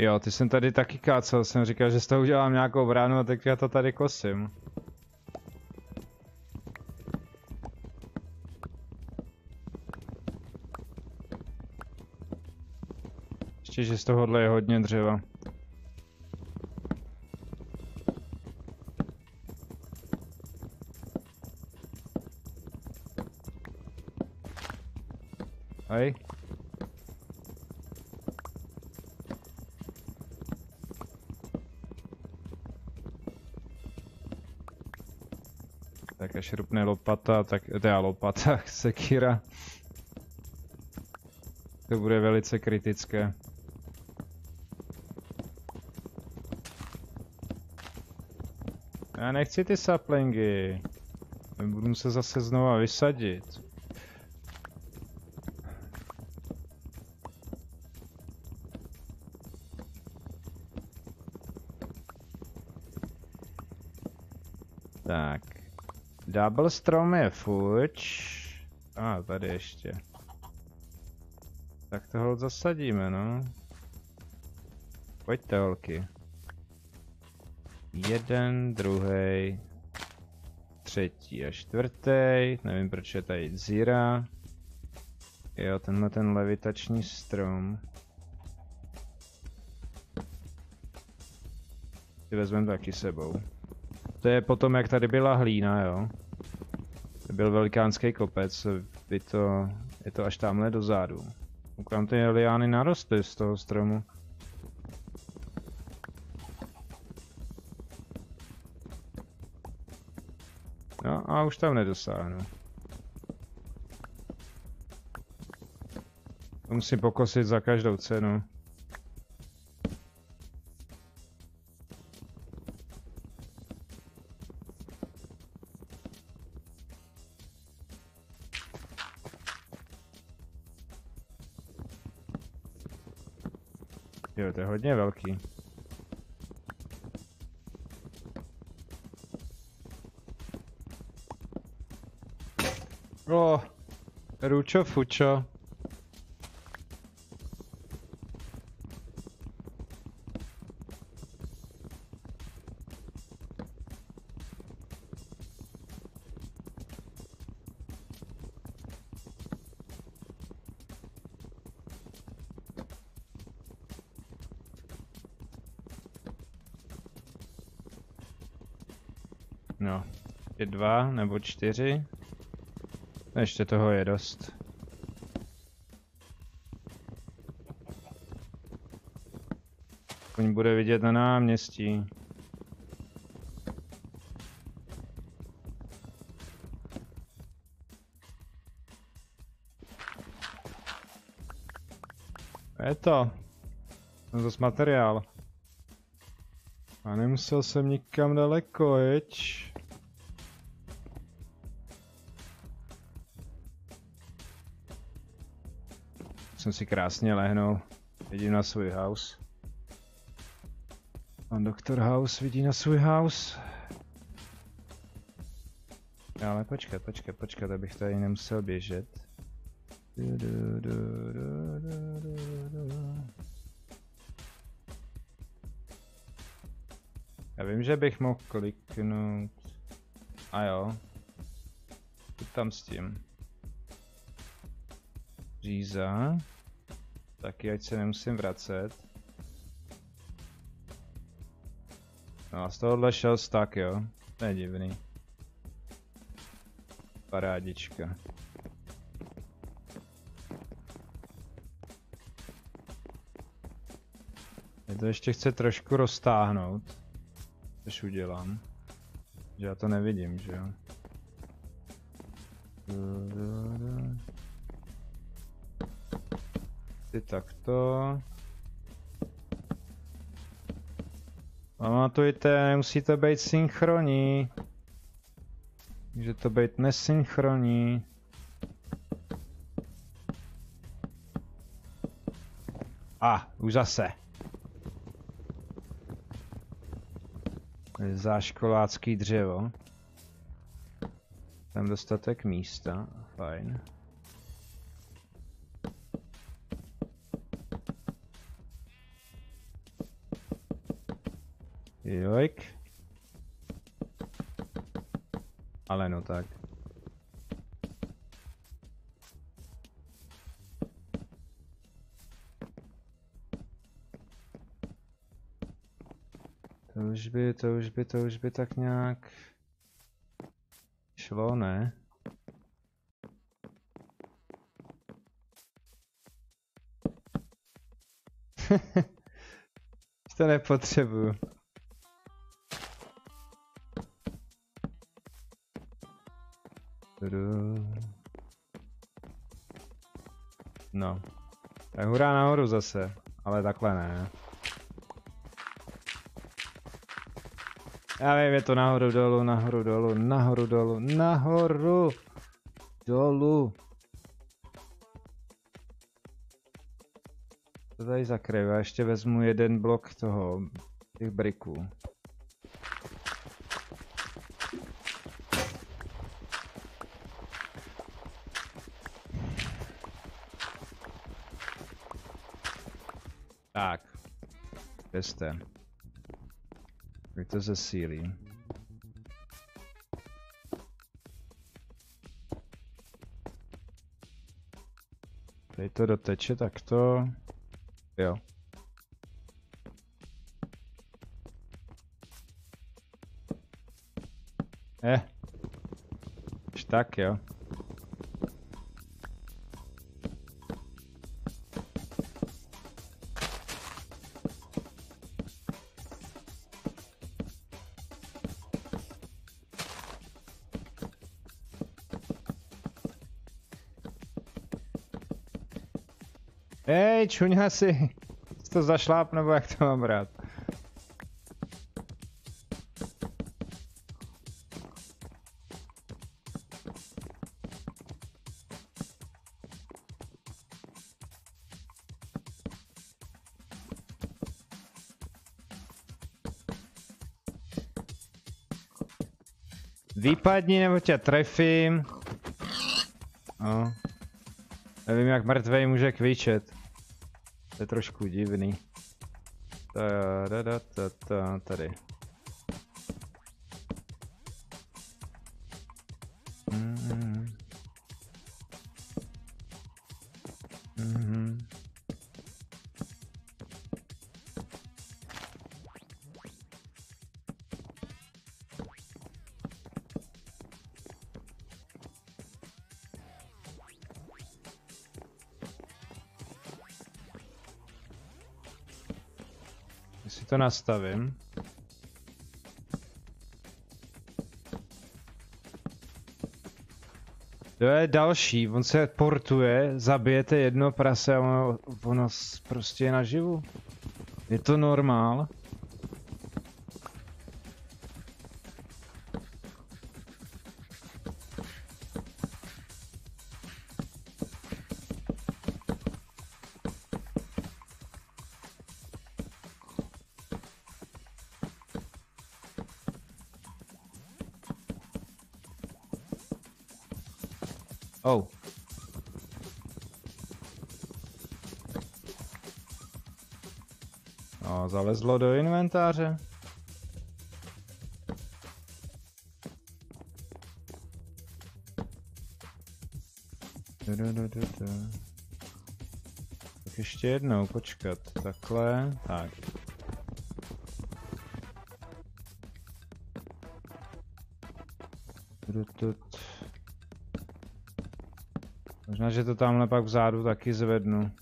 Jo, ty jsem tady taky kácel, jsem říkal, že z toho udělám nějakou bránu a teď já to tady kosím. ještě, že z tohohle je hodně dřeva. Hej. Také šrupne lopata, tak teda lopata, sekira. To bude velice kritické. Já nechci ty saplingy. Budu se zase znova vysadit. Tak. Double strom je fuč. A tady ještě. Tak tohle zasadíme, no. Pojďte, holky. Jeden, druhý, třetí a čtvrtý. Nevím, proč je tady dzira. Jo, tenhle ten levitační strom. Ty vezmeme taky sebou. To je potom, jak tady byla hlína, jo. To byl velikánský kopec. Je to až tamhle dozadu. Koukám, ty liány narostly z toho stromu. No a už tam nedosáhnu. To musím pokosit za každou cenu. Jo, to je hodně velký. O, ručo fučo. No, je dva nebo čtyři. Ještě toho je dost. On bude vidět na náměstí. Je to. Jsem zase materiál. A nemusel jsem nikam daleko, jeď. Jsem si krásně lehnul. Vidím na svůj house. Pan doktor House vidí na svůj house. Ale počkat, abych tady nemusel běžet. Já vím, že bych mohl kliknout. A jo. Tam s tím. Říza. Taky, ať se nemusím vracet. No a z tohohle šel tak, jo. To je divný. Parádička. Mě to ještě chce trošku roztáhnout. Což udělám. Že já to nevidím, že jo. Ty takto. Pamatujte, musíte být synchronní. Může to být nesynchronní. A, už zase. Záškolácký dřevo. Tam dostatek místa, fajn. Jojk. Ale no tak. to už by tak nějak šlo, ne? To nepotřebuju. No. Tak hurá nahoru zase, ale takhle ne. Já vím, je to nahoru, dolů, nahoru, dolů, nahoru, dolů, nahoru, dolů. To tady zakryju, já ještě vezmu jeden blok toho, těch briků. Tak, kde jste? Kdy to zesílí? Tady to doteče takto. Jo. Už tak jo. Hej, čuňa si, jsi to zašláp, nebo jak to mám brát? Vypadni, nebo tě trefím. No. Nevím, jak mrtvej může kvičet. To je trošku divný. Tady. To nastavím. To je další, on se portuje, zabijete jedno prase a ono prostě je naživu. Je to normál? No, zalezlo do inventáře. Tak ještě jednou počkat, takhle, tak. Možná, že to tamhle pak vzadu taky zvednu.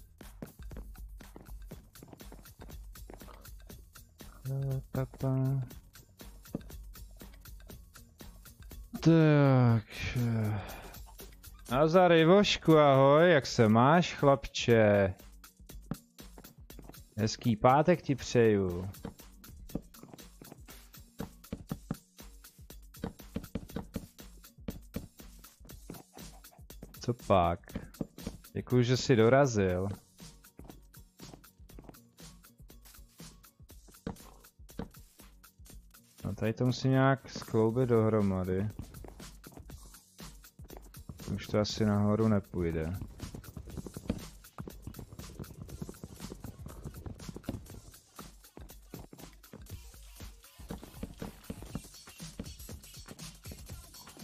Tak. Nazar Ivošku, ahoj, jak se máš, chlapče? Hezký pátek ti přeju. Co pak? Děkuji, že jsi dorazil. No tady to musím nějak skloubit dohromady. Už to asi nahoru nepůjde.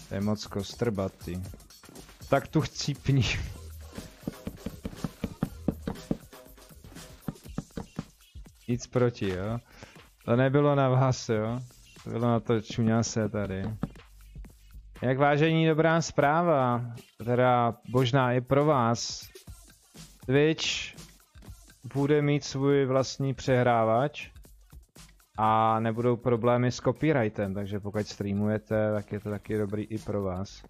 To je moc kostrbatý. Tak tu chcípni. Nic proti, jo? To nebylo na vás, jo? To bylo na to čuňase tady. Jak vážení, dobrá zpráva, teda možná i pro vás. Twitch bude mít svůj vlastní přehrávač a nebudou problémy s copyrightem, takže pokud streamujete, tak je to taky dobrý i pro vás.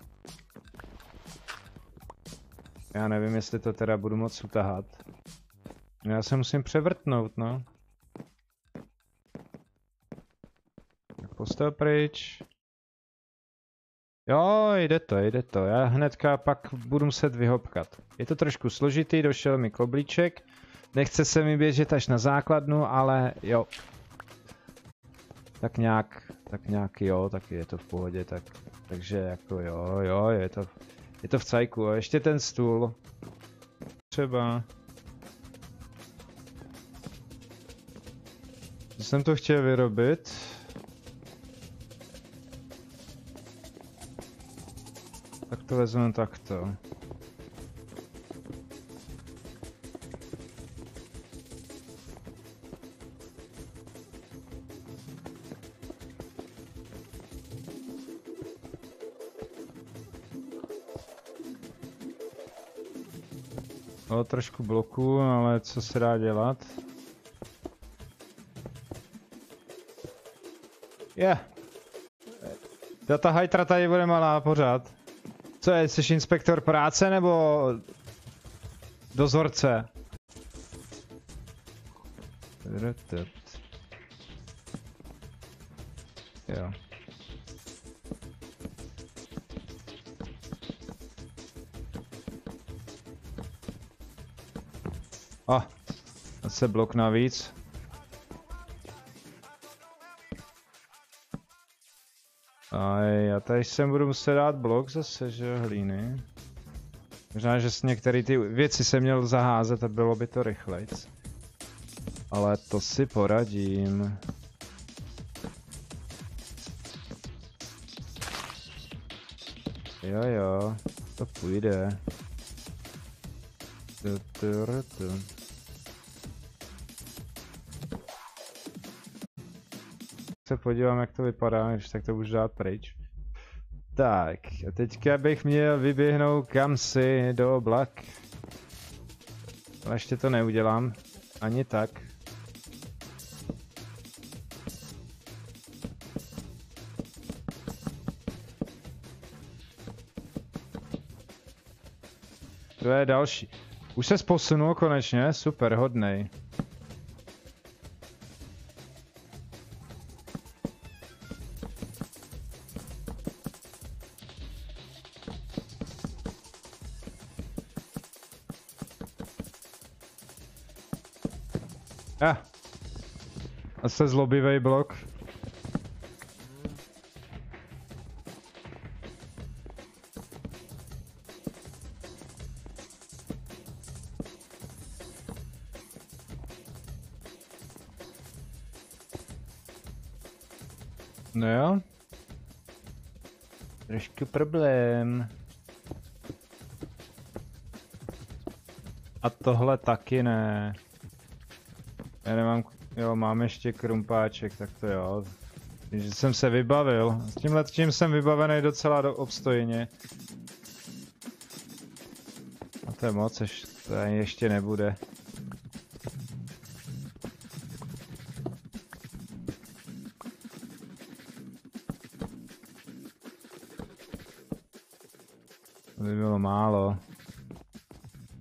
Já nevím, jestli to teda budu moc utahat. Já se musím převrtnout, no. Postel pryč. Jo, jde to, jde to. Já hnedka pak budu muset vyhopkat. Je to trošku složitý, došel mi koblíček. Nechce se mi běžet až na základnu, ale jo. Tak nějak jo, tak je to v pohodě, tak, takže jako jo, je to v cajku. A ještě ten stůl. Třeba. Co jsem to chtěl vyrobit? Tak to vezmeme takto. No, trošku bloků, ale co se dá dělat? Je. Ta hajtra tady bude malá pořád. Co je, jsi inspektor práce nebo dozorce? Jo. A, zase blok navíc. A tady sem budu muset dát blok zase, že hlíny. Možná, že s některé ty věci jsem měl zaházet a bylo by to rychlejc. Ale to si poradím. Jo, to půjde. Se podívám, jak to vypadá, když tak to můžu dát pryč. Tak, a teďka bych měl vyběhnout kamsi do oblak. Ale ještě to neudělám. Ani tak. To je další. Už se posunul konečně, super, hodnej. A se zlobivej blok. No jo. Trošku problém. A tohle taky ne. Já nemám, jo, mám ještě krumpáček, tak to jo. Takže jsem se vybavil. S tímhle tím jsem vybavený docela do obstojně. A to je moc, to ani ještě nebude. To by bylo málo.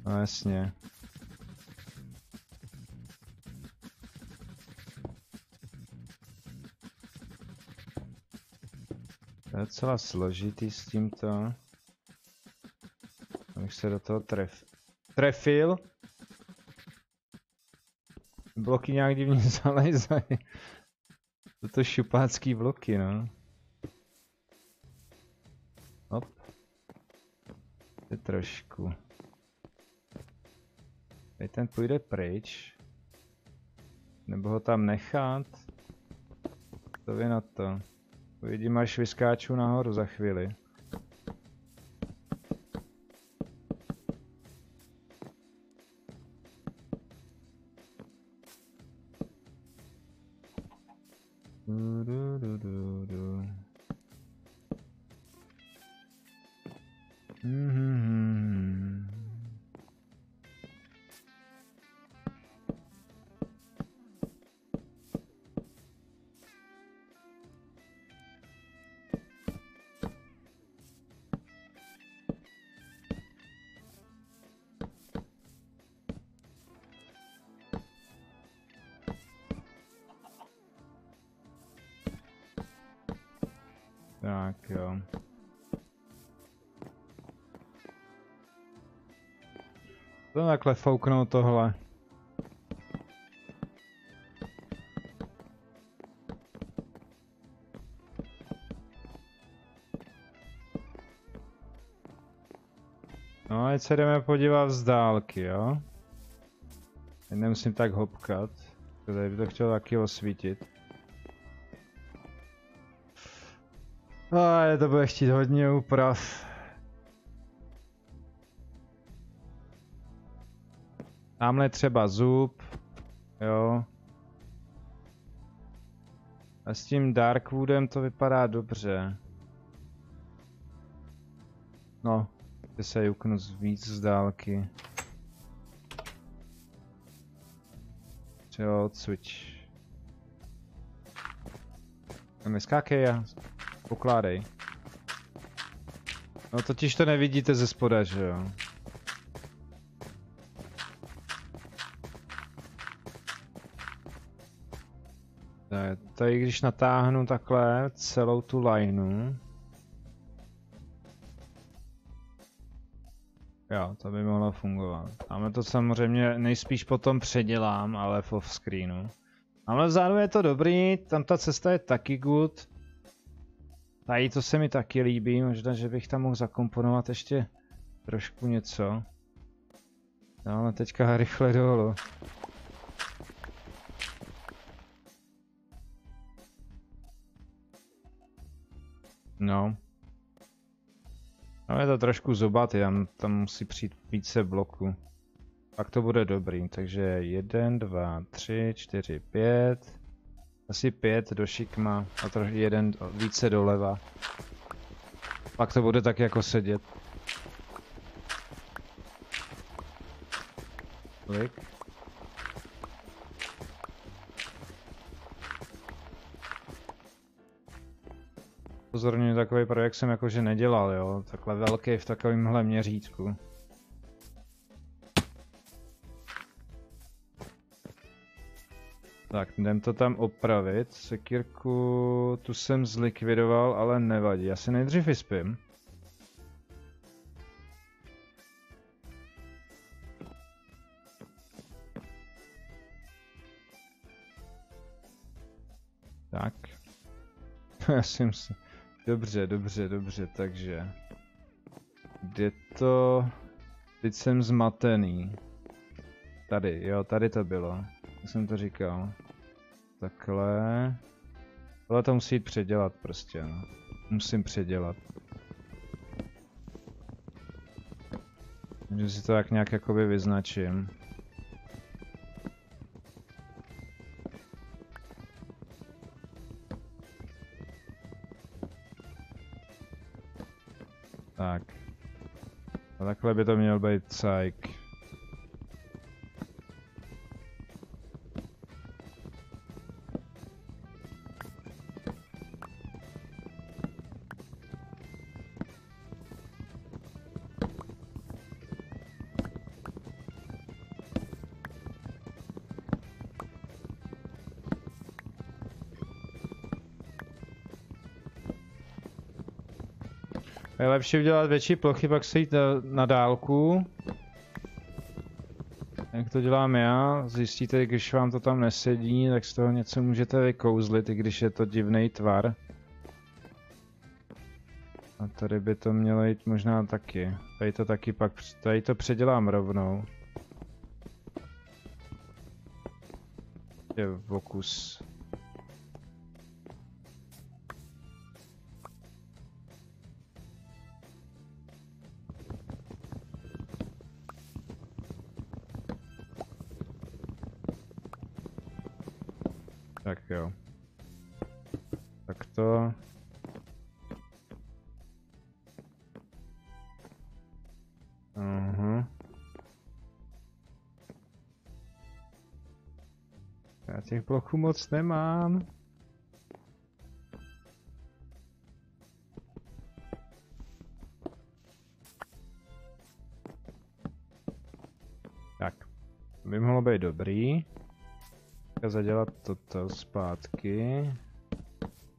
No jasně. Je docela složitý s tímto, abych se do toho trefil. Bloky nějak divně zalezají. Toto šupácký bloky, no. Hop. Je trošku. Tady ten půjde pryč. Nebo ho tam nechat. To vy na to. Uvidím, až vyskáču nahoru za chvíli. Так, to takhle fouknout tohle. No, teď se jdeme podívat z dálky, jo. Teď nemusím tak hopkat, protože by to chtělo taky osvítit. Ale to bude chtít hodně úprav. Tamhle třeba zub, jo. A s tím Darkwoodem to vypadá dobře. No, chci se juknu víc z dálky. Třeba odsvič. Neskákej a pokládej. No totiž to nevidíte ze spoda, že jo. Tady když natáhnu takhle celou tu lineu. Jo, to by mohlo fungovat. Máme to samozřejmě nejspíš potom předělám, ale v offscreenu. Ale vzadu je to dobrý, tam ta cesta je taky good. Tady to se mi taky líbí, možná, že bych tam mohl zakomponovat ještě trošku něco. No, ale teďka rychle dolů. No. No je to trošku zubatý, tam musí přijít více bloků. Pak to bude dobrý, takže 1, 2, 3, 4, 5. Asi 5 do šikma a trošku jeden více doleva. Pak to bude tak jako sedět. Klik. Pozorně, takový projekt jsem jakože nedělal, jo, takhle velký v takovémhle měřítku. Tak, jdem to tam opravit, sekírku tu jsem zlikvidoval, ale nevadí, já se nejdřív vyspím. Tak. Já si myslím... Dobře, takže... Kde to... Teď jsem zmatený. Tady, jo, tady to bylo. Jak jsem to říkal. Takhle... Tohle to musí jít předělat prostě, no. Musím předělat. Takže si to tak nějak jakoby vyznačím. Tak. A takhle by to měl být cajk. Je lepší udělat větší plochy, pak se jít na dálku. Jak to dělám já, zjistíte, když vám to tam nesedí, tak z toho něco můžete vykouzlit, i když je to divný tvar. A tady by to mělo jít možná taky. Tady to taky pak, tady to předělám rovnou. Je fokus. Tak jo. Tak to. Já těch bloků moc nemám. Tak, by mohlo být dobrý. Zadělat toto zpátky.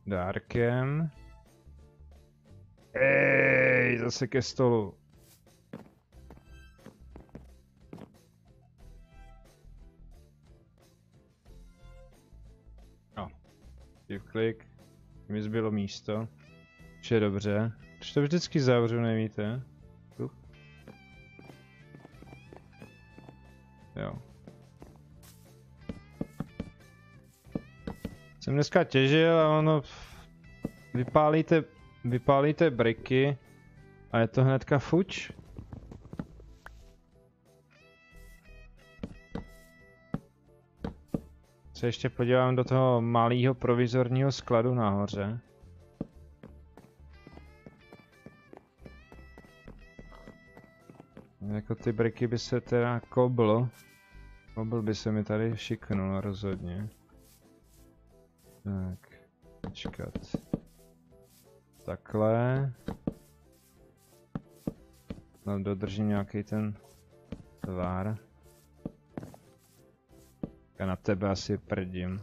Dárkem. Ej, zase ke stolu. No, klik. Mi zbylo místo. Vše dobře. Proč to vždycky zavřu, nevíte? Jo. Jsem dneska těžil a ono... Vypálíte briky a je to hnedka fuč. Se ještě podívám do toho malého provizorního skladu nahoře. Jako ty briky by se teda kobl. Kobl by se mi tady šiknul rozhodně. Tak, počkat. Takhle. No, dodržím nějaký ten tvár. Já na tebe asi prdím.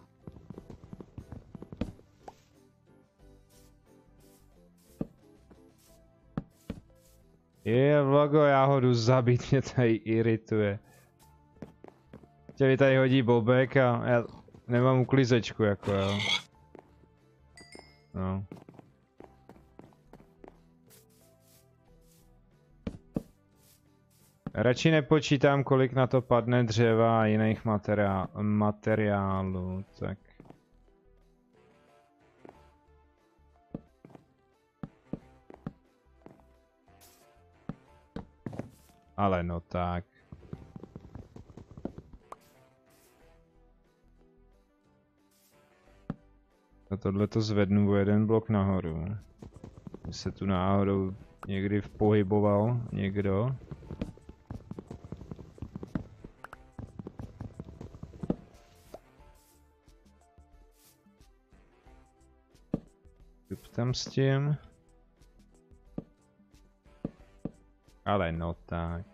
Je vlogo, já ho jdu zabít, mě tady irituje. Chtěli tady hodí bobek a já nemám uklizečku jako jo. No. Radši nepočítám, kolik na to padne dřeva a jiných materiálů, tak... Ale no tak... A tohle to zvednu o jeden blok nahoru. Když se tu náhodou někdy pohyboval někdo. Tam s tím. Ale no tak.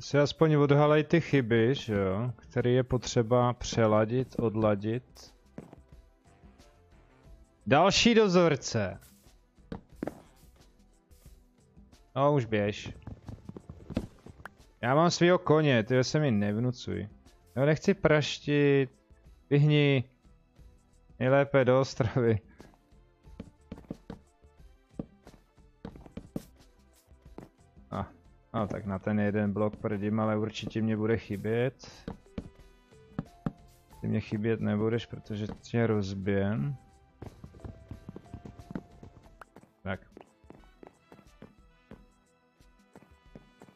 Si aspoň odhalej ty chyby, že jo, které je potřeba přeladit, odladit. Další dozorce. No už běž. Já mám svýho koně, ty se mi nevnucuj. Já nechci praštit, vyhni. Nejlépe do Ostravy. No tak na ten jeden blok prdím, ale určitě mě bude chybět. Ty mě chybět nebudeš, protože tě rozbijem. Tak.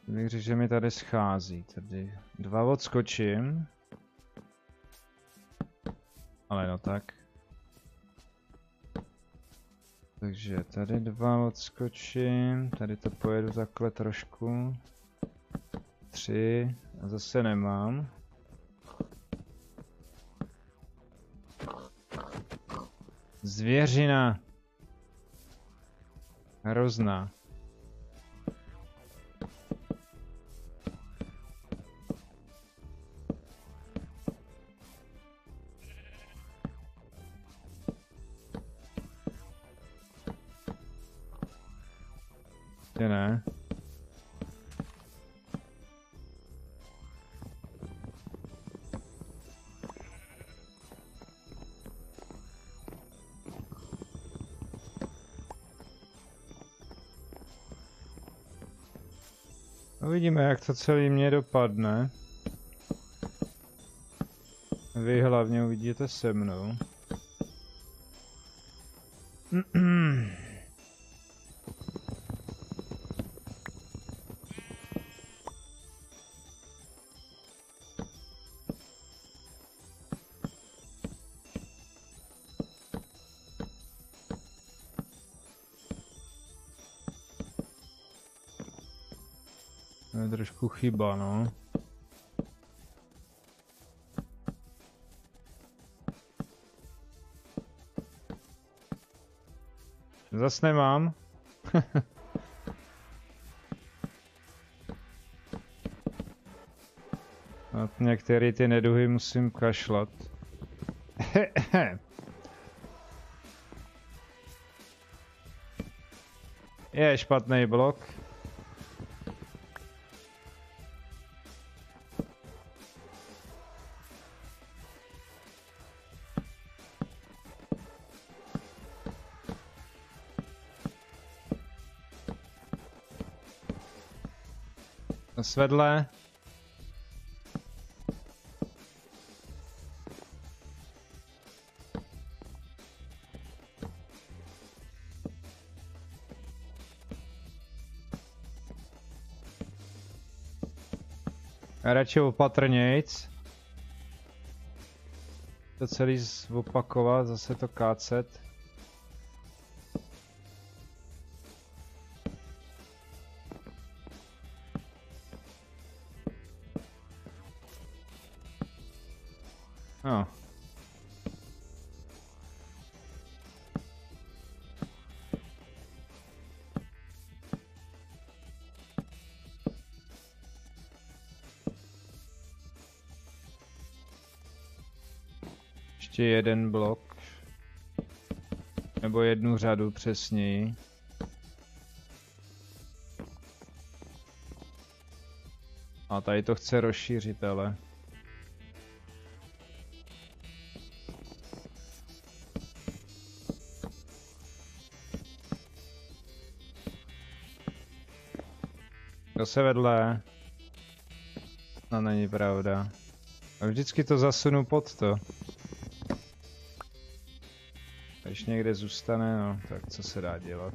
Vyřeším, že mi tady schází. Tady dva odskočím. Ale no tak. Takže tady dva odskočím, tady to pojedu takhle trošku, 3 a zase nemám. Zvěřina! Hrozná. Ne. Uvidíme, jak to celý mě dopadne. Vy hlavně uvidíte se mnou. To je trošku chyba, no. Zas nemám. Na některé ty neduhy musím kašlat. Je špatný blok. Svedle. Radši opatrnějc. To celý zopakovat, zase to kácet. Jeden blok, nebo jednu řadu přesněji. A tady to chce rozšířit, ale. Zase vedle. No, není pravda. A vždycky to zasunu pod to. Když někde zůstane, no, tak co se dá dělat?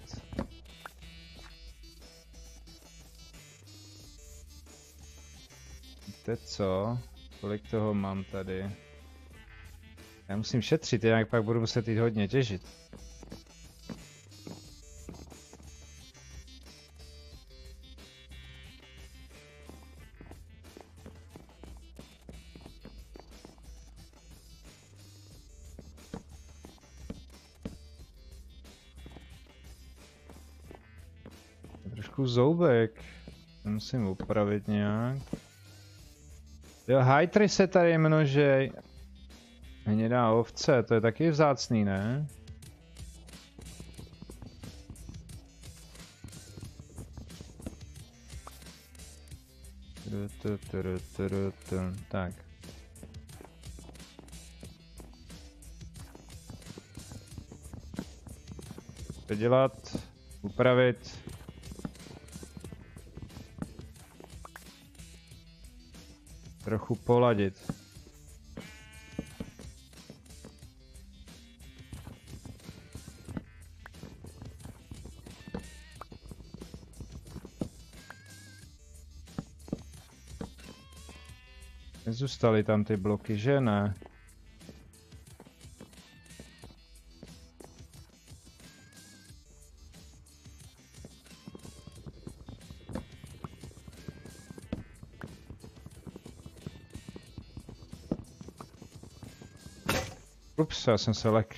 Víte co? Kolik toho mám tady? Já musím šetřit, jinak pak budu muset jít hodně těžit. Zoubek, musím upravit nějak. Jo, hajtry se tady množej. Hnědá ovce, to je taky vzácný, ne? Tak. To dělat, upravit. Trochu poladit. Nezůstaly tam ty bloky, že ne? Ups, já jsem se lek.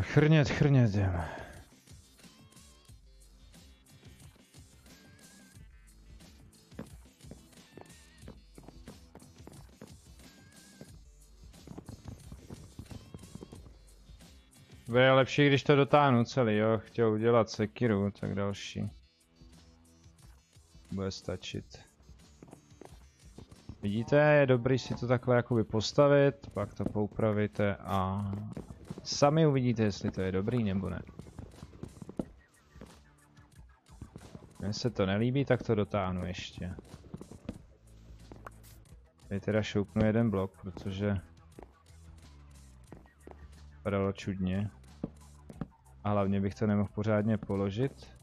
Chrnět, jdeme. Bude lepší, když to dotáhnu celý, jo, chtěl udělat sekiru, tak další. Bude stačit. Vidíte, je dobrý si to takhle jakoby postavit, pak to poupravíte a sami uvidíte, jestli to je dobrý nebo ne. Mně se to nelíbí, tak to dotáhnu ještě. Tady teda šoupnu jeden blok, protože vypadalo čudně. A hlavně bych to nemohl pořádně položit.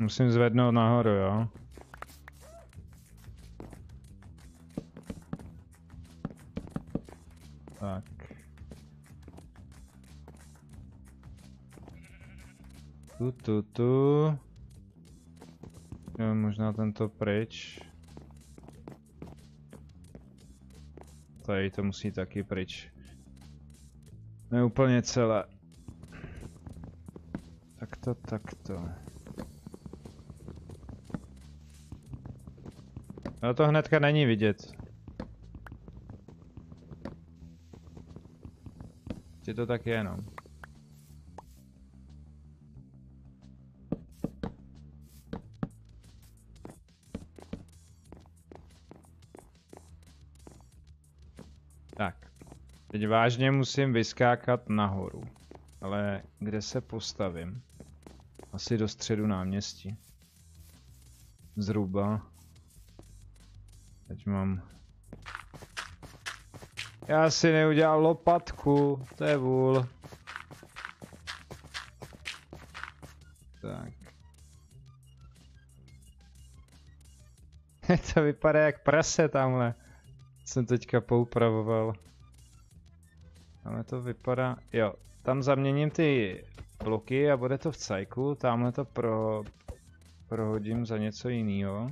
Musím zvednout nahoru, jo. Tak. Tu. Jo, možná tento pryč. Tady to musí taky pryč. Ne úplně celé. Takto. No to hnedka není vidět. Je to tak jenom. Tak. Teď vážně musím vyskákat nahoru. Ale kde se postavím? Asi do středu náměstí. Zhruba. Teď mám... Já si neudělal lopatku, to je vůl. Tak. To vypadá jak prase tamhle. Jsem teďka poupravoval. Ale to vypadá... Jo, tam zaměním ty bloky a bude to v cajku. Tamhle to prohodím za něco jiného.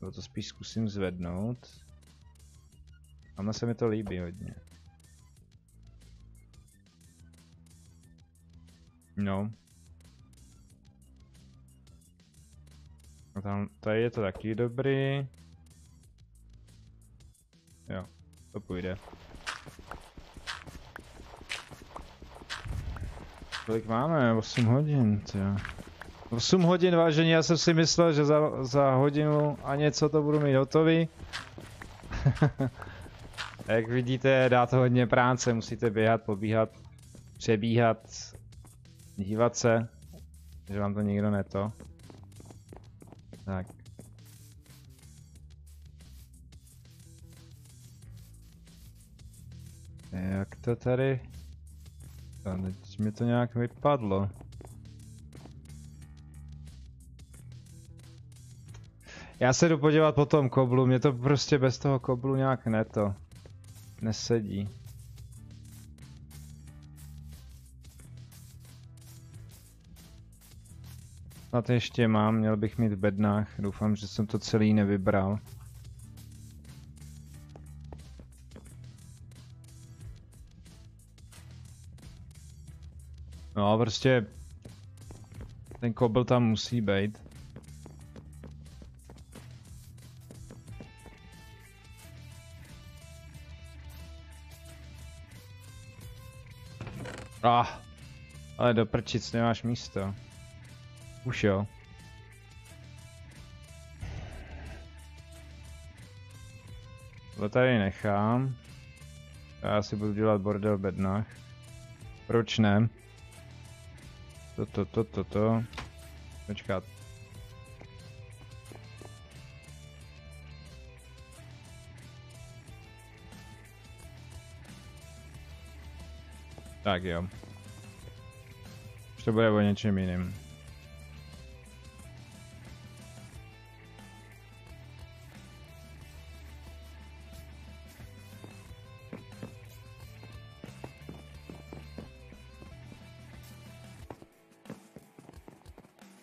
Nebo to spíš zkusím zvednout. Tam se mi to líbí hodně. No. A tam, tady je to taky dobrý. Jo, to půjde. Kolik máme? 8 hodin, tjo. 8 hodin, vážení, já jsem si myslel, že za hodinu a něco to budu mít hotový. Jak vidíte, dá to hodně práce, musíte běhat, pobíhat, přebíhat, dívat se, že vám to nikdo neto. Tak. Jak to tady? Teď mi to nějak vypadlo. Já se jdu podívat po tom koblu, mě to prostě bez toho koblu nějak neto. Nesedí. Snad ještě mám, měl bych mít v bednách, doufám, že jsem to celý nevybral. No prostě... Ten kobl tam musí být. Ale do prčic nemáš místo. Už jo. To tady nechám. Já si budu dělat bordel v bednách. Proč ne? To. Počkat. Tak jo. Už to bude o něčem jiným.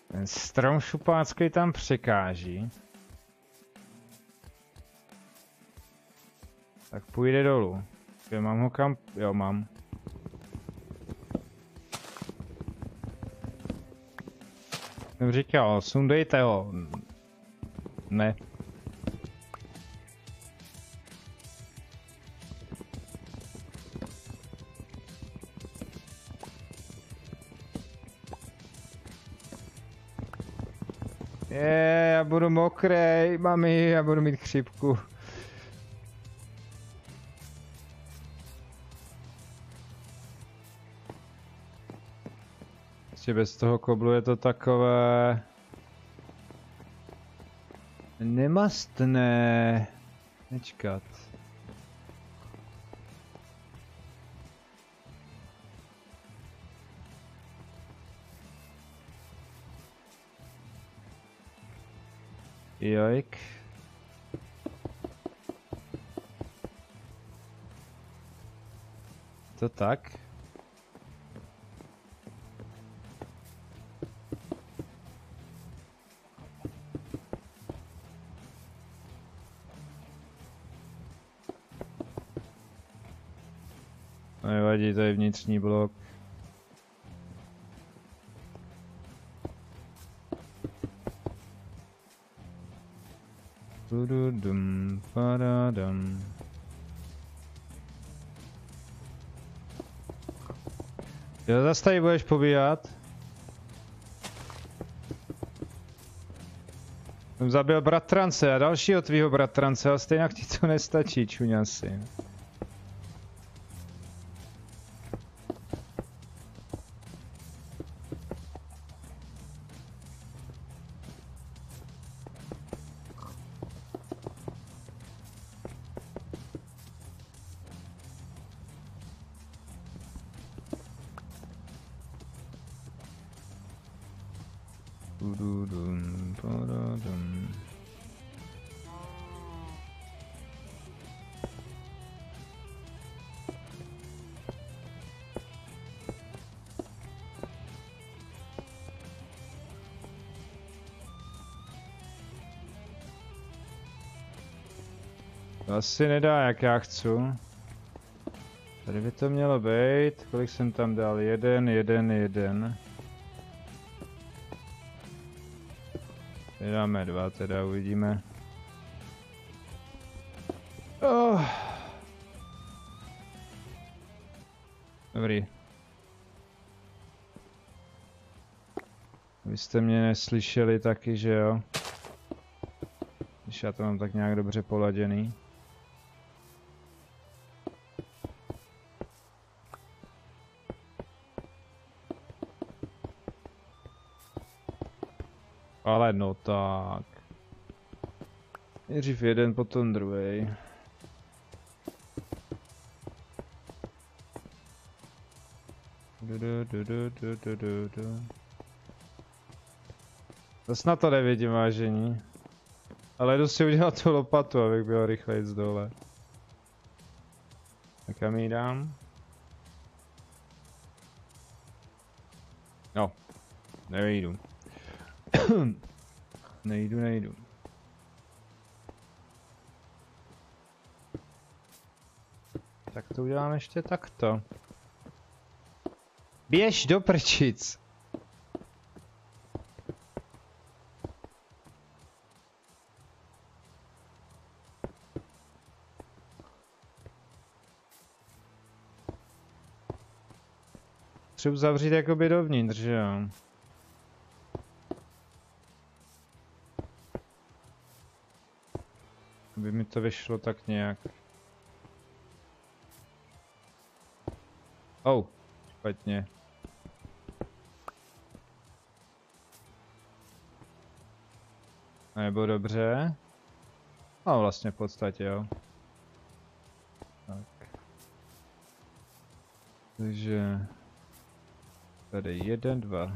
Ten strom šupácký tam překáží. Tak půjde dolů. Já mám ho kam... Jo, mám. Jsem říkal, sundejte ho. Ne. Je, já budu mokrej, mami, já budu mít chřipku. Ještě bez toho koblu je to takové... nemastné. Nečkat. Jojk. To tak. Nevadí, to je vnitřní blok. Dudum, paradam. Jo, zase tady budeš pobíhat. Jsem zabil bratrance a dalšího tvýho bratrance, ale stejně ti to nestačí, čuňasi. Asi nedá, jak já chci. Tady by to mělo být. Kolik jsem tam dal? Jeden. Tady dáme dva, teda uvidíme. Oh. Dobrý. Vy jste mě neslyšeli taky, že jo? Když já to mám tak nějak dobře poladěný. Ale no tak. Nejdřív jeden, potom druhý. Zas na to nevidím, vážení. Ale jdu si udělat tu lopatu, abych byl rychleji z dole. Tak já mi ji dám. No, nejdu. nejdu. Tak to udělám ještě takto. Běž do prčic! Potřebuji zavřít jakoby dovnitř, že jo? By mi to vyšlo tak nějak. Oh, špatně. Nebo dobře. No vlastně v podstatě jo. Tak. Takže... tady 1, 2,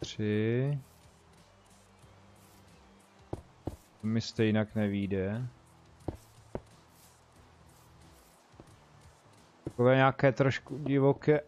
3. To mi stejnak nevyjde. Takové nějaké trošku divoké.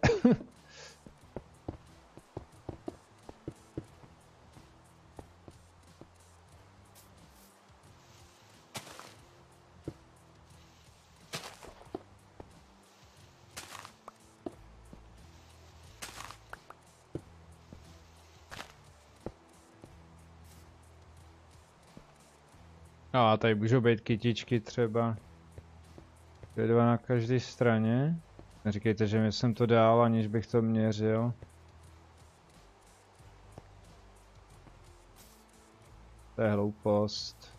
No a tady můžou být kytičky třeba. To je dva na každé straně. Neříkejte, že mi jsem to dál, aniž bych to měřil. To je hloupost.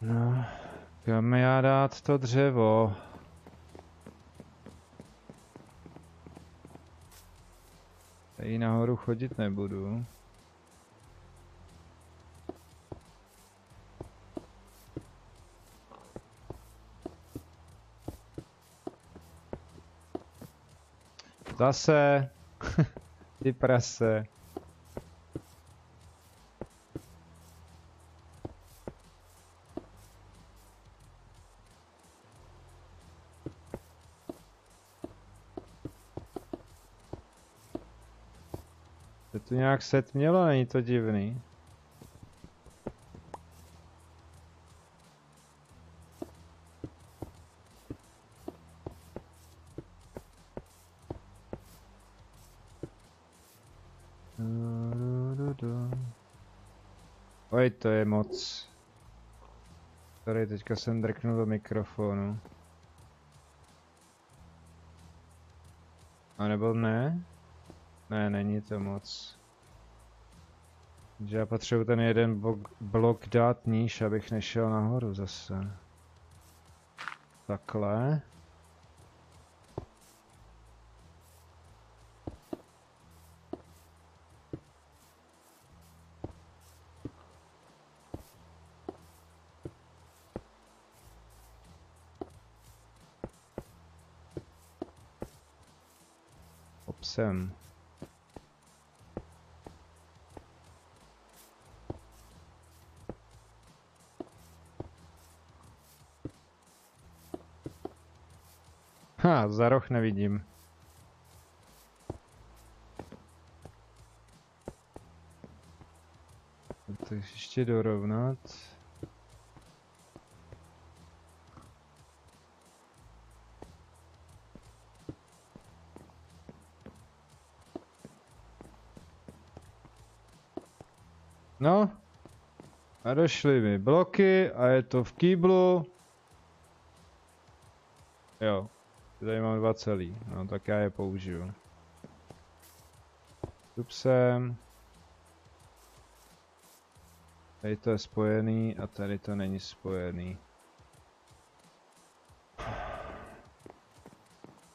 No, kam já dát to dřevo? Tady nahoru chodit nebudu. Zase, ty prase. Je to nějak setmělo, není to divný? Oj, to je moc. Tady teďka jsem drknul do mikrofonu. A nebo ne? Ne, není to moc. Takže já potřebuji ten jeden blok dát níž, abych nešel nahoru zase. Takhle. Sem. Ha, za roh nevidím. To ještě dorovnat. No, a došly mi bloky a je to v kýblu. Jo, tady mám dva celý, no tak já je použiju. Stup sem. Tady to je spojený a tady to není spojený.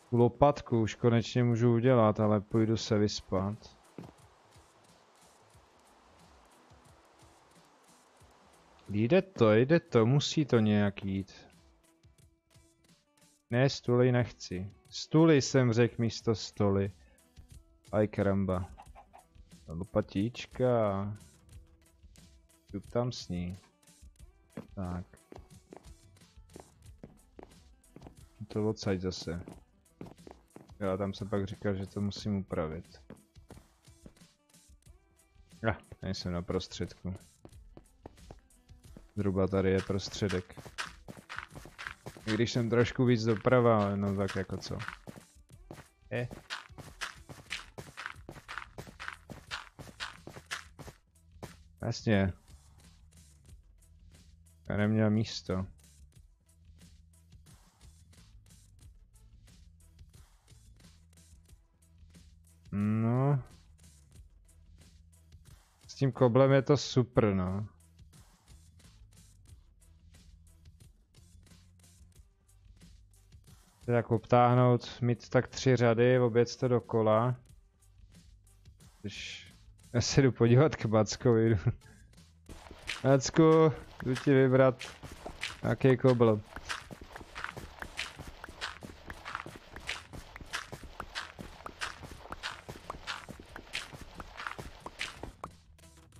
Tu lopatku už konečně můžu udělat, ale půjdu se vyspat. Jde to, musí to nějak jít. Ne, stůly nechci. Stůly jsem řekl místo stoly. Aj karamba. Lopatíčka. Jdu tam s ní. Tak. To odsaď zase. Já tam se pak říkal, že to musím upravit. Já nejsem na prostředku. Zhruba tady je prostředek. Když jsem trošku víc doprava, no tak jako co. Jasně. Já neměl místo. No. S tím koblem je to super, no. Tak obtáhnout, mít tak 3 řady, oběc to dokola. Když já se jdu podívat k Backovi. Backu, jdu ti vybrat nějaký kobl.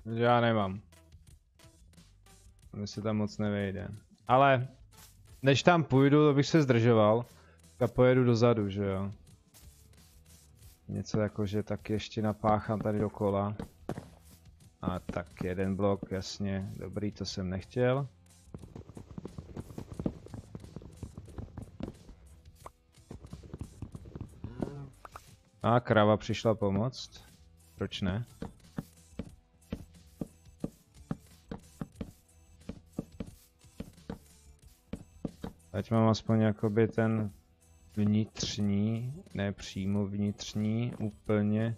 Já nemám. Mně se tam moc nevejde. Ale než tam půjdu, to bych se zdržoval. A pojedu dozadu, že jo. Něco jako, že tak ještě napáchám tady dokola. A tak jeden blok, jasně. Dobrý, to jsem nechtěl. A krava přišla pomoct. Proč ne? Ať mám aspoň jakoby ten... vnitřní, ne přímo vnitřní, úplně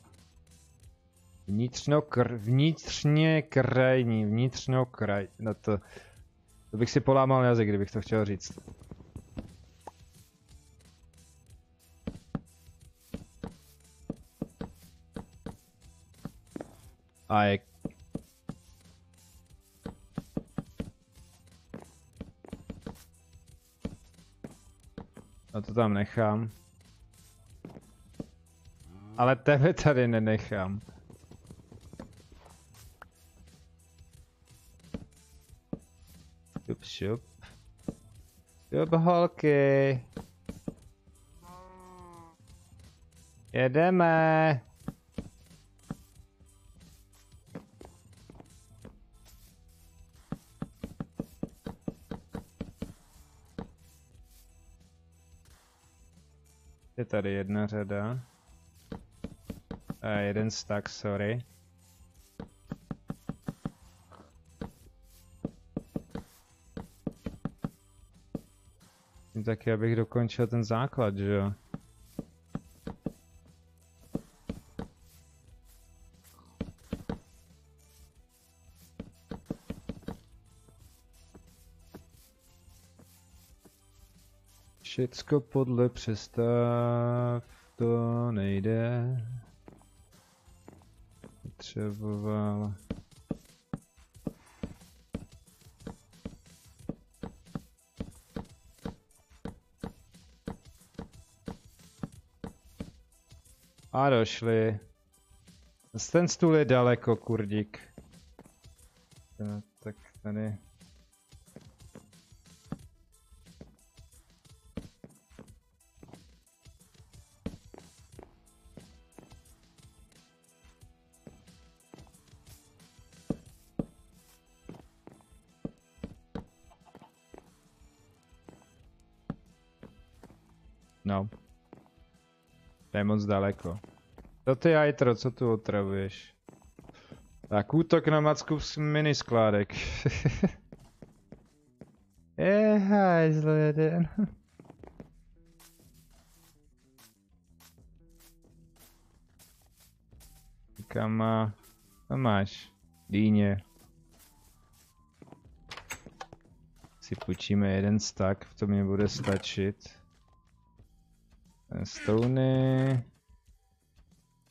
Vnitřně krajní, vnitřně kraj. No to bych si polámal jazyk, kdybych to chtěl říct. A je... No to tam nechám. Ale tebe tady nenechám. Šup, šup. Šup, holky. Jedeme. Je tady jedna řada. A jeden stack, sorry. Taky abych dokončil ten základ, že jo? Všecko podle přestav, to nejde. Potřeboval. A došli. Ten stůl je daleko, kurdík. Tak tady. No. To je moc daleko. To ty jajtro, co tu otravuješ? Tak útok na macku z miniskládek. Hej, zlojeden. Kama, to máš. Dýně. Si půjčíme jeden stack, to mě bude stačit. Stony.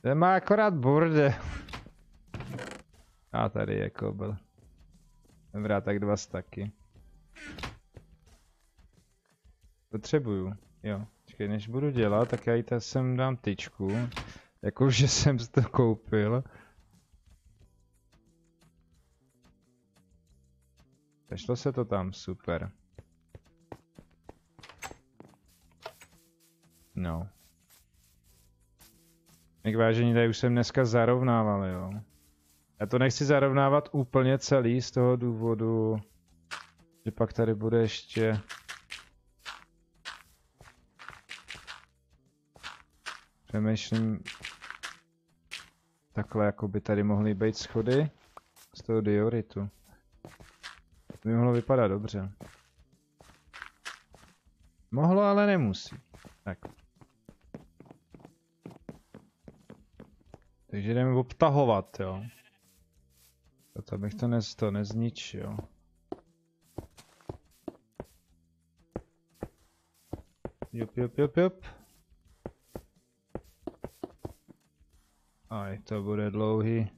Ten má akorát bordel. A tady je kobl. Dobrá, tak dva staky. Potřebuju. Jo. Čekaj, než budu dělat, tak já jí tady sem dám tyčku. Jako, že jsem to koupil. Vešlo se to tam, super. No. Tak vážení, tady už jsem dneska zarovnával, jo. Já to nechci zarovnávat úplně celý z toho důvodu, že pak tady bude ještě... Přemýšlím... Takhle, jako by tady mohly být schody z toho dioritu. To by mohlo vypadat dobře. Mohlo, ale nemusí. Tak. Takže jdeme obtahovat, jo. To bych to nezničil. Jup, jup, jup, jup. Aj, to bude dlouhý.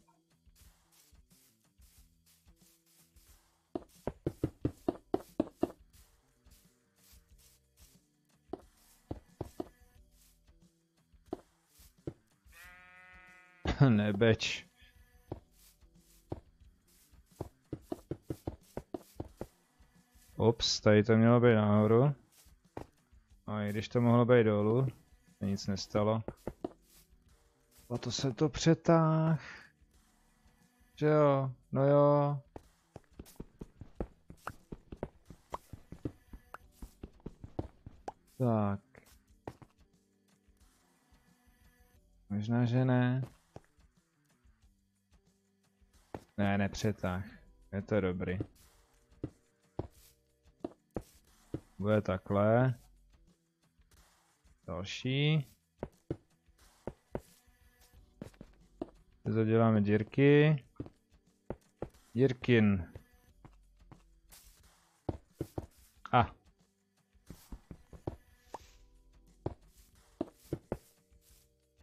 Nebeč. Ops, tady to mělo být nahoru. A i když to mohlo být dolů, se nic nestalo. A to se to přetáh. Že jo, no jo. Tak. Možná, že ne. Ne, nepřetáh. Je to dobrý. Bude takhle. Další. Zaděláme dírky. Jirkin. A.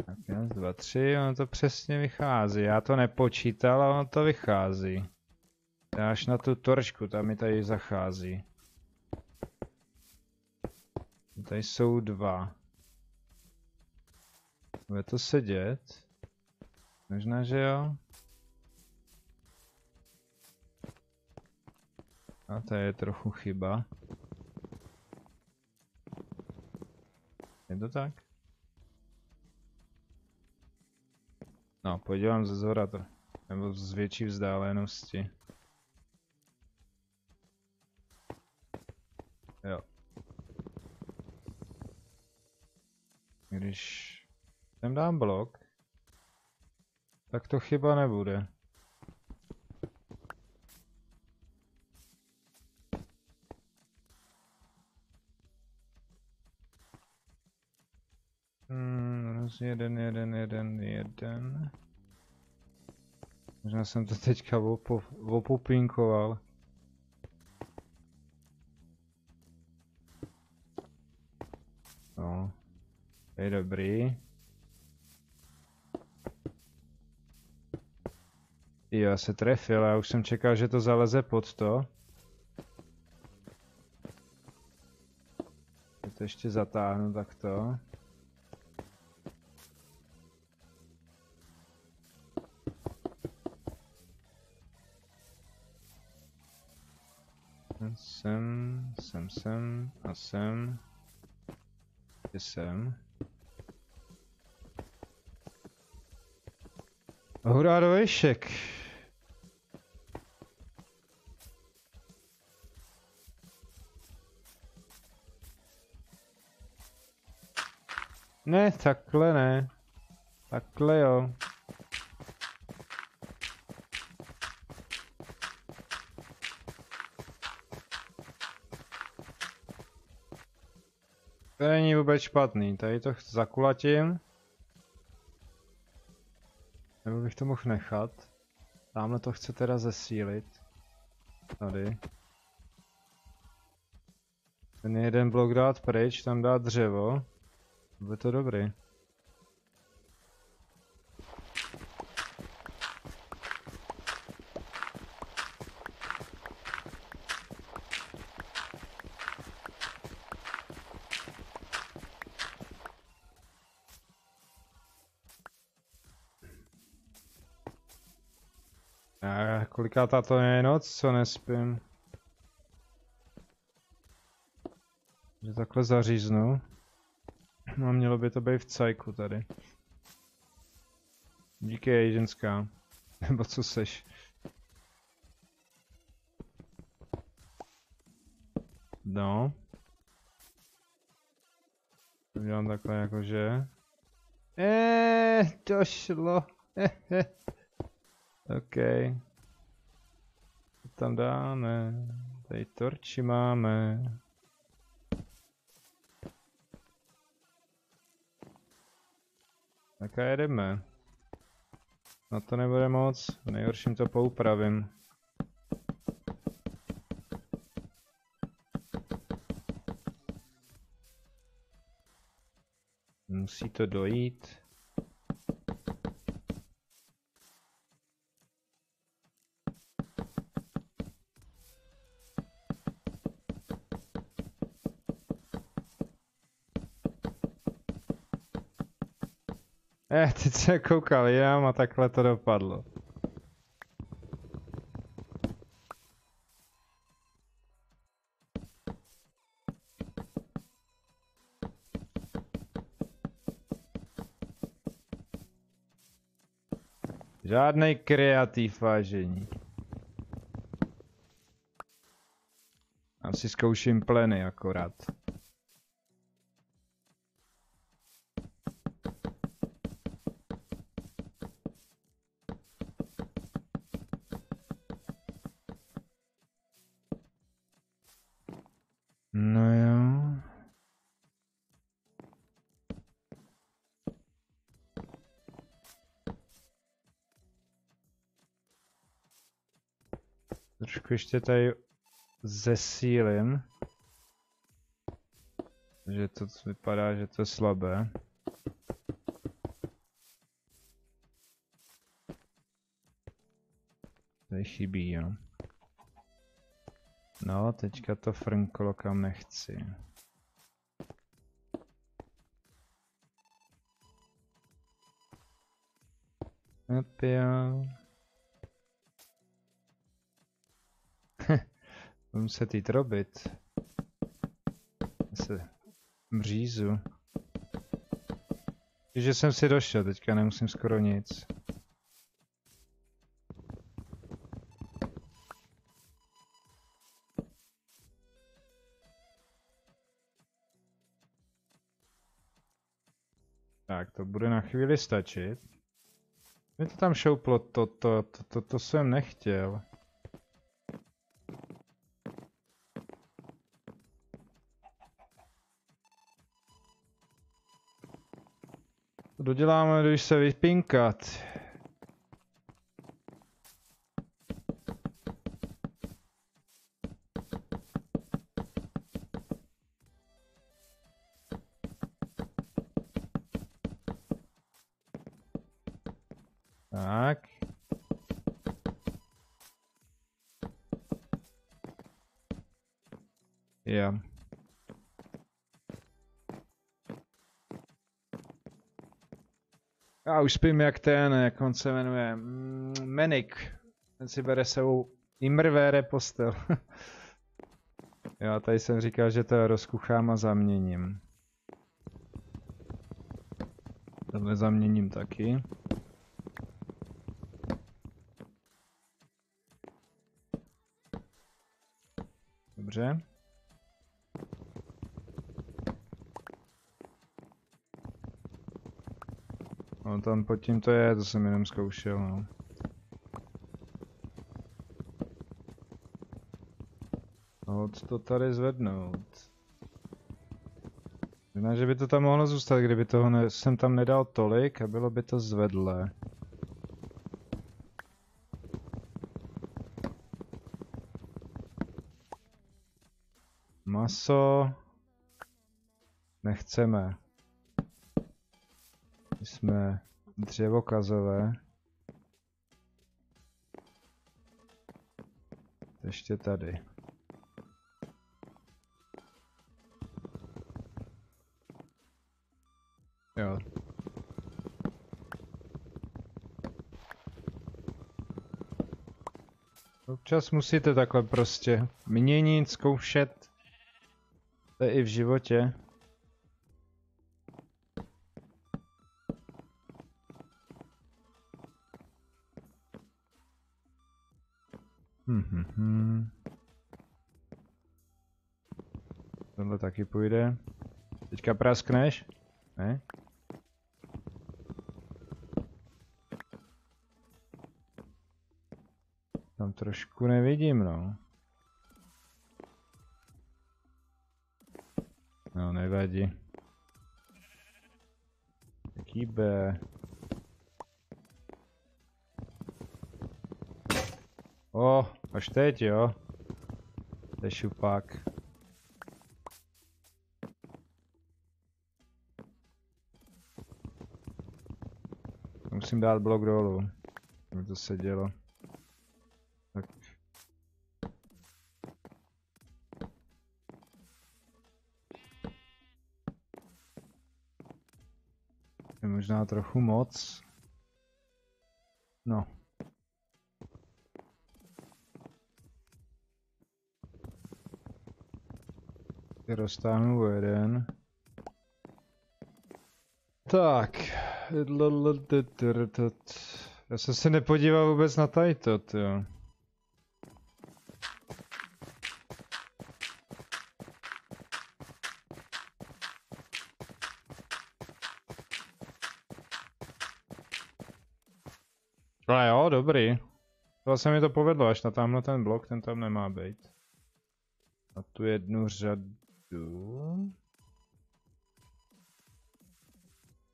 Tak 1, 2, 3, ono to přesně vychází. Já to nepočítal, ale ono to vychází. Až na tu torčku, tam mi tady zachází. Tady jsou 2. Bude to sedět? Možná, že jo? A tady je trochu chyba. Je to tak? No, podívám ze zhora to. Nebo z větší vzdálenosti. Jo. Když sem dám blok, tak to chyba nebude. Jeden. Možná jsem to teďka opupinkoval. No, to je dobrý. Jo, já se trefil, já už jsem čekal, že to zaleze pod to. Já to ještě zatáhnu takto. Sem a sem. Kde jsem? Hurá do vejšek. Ne, takhle ne. Takhle jo. To není vůbec špatný, tady to zakulatím. Nebo bych to mohl nechat. Tamhle to chce teda zesílit. Tady. Ten jeden blok dát pryč, tam dát dřevo. Bude to dobrý. Kolikátá to je noc, co nespím. Že takhle zaříznu. No, mělo by to být v cajku tady. Díky, jej ženská. Nebo co seš. No. To dělám takhle jakože. Došlo. Okej. Tam dáme, tady torči máme. Tak a jedeme. Na to nebude moc, v nejhorším to poupravím. Musí to dojít. Teď se koukal jam a takhle to dopadlo. Žádnej kreativ, vážení. Já si zkouším pleny akorát. Trošku ještě tady zesílím. Že to vypadá, že to je slabé. Tady chybí, jo. No, teďka to frnklo kam nechci. Budu se jít robit. Se mřízu. Takže jsem si došel, teďka nemusím skoro nic. Tak, to bude na chvíli stačit. Mě to tam šouplo, to jsem nechtěl. To doděláme, když se vypinkat. Já už spím jak ten, jak on se jmenuje, Menik. Ten si bere sebou imrvére postel. Já tady jsem říkal, že to rozkuchám a zaměním. Tohle zaměním taky. Dobře. No tam pod tím to je, to jsem jenom zkoušel, no. Hod to tady zvednout. Znamená, že by to tam mohlo zůstat, kdyby toho jsem tam nedal tolik a bylo by to zvedlé. Maso... nechceme. Jsme dřevokazové. Ještě tady. Jo. Občas musíte takhle prostě měnit, zkoušet. To je i v životě. Tohle taky půjde. Teďka praskneš? Ne? Tam trošku nevidím, no. No, nevadí. Taký B. O, až teď, jo. To je šupák. Musím dát blok dolů, aby to sedělo. Tak. Je možná trochu moc. No. Teď roztáhnu jeden. Tak. Já jsem se nepodíval vůbec na tajto, jo. Ale jo, dobrý. To se mi to povedlo, až na tamhle ten blok, ten tam nemá být. A tu jednu řadu...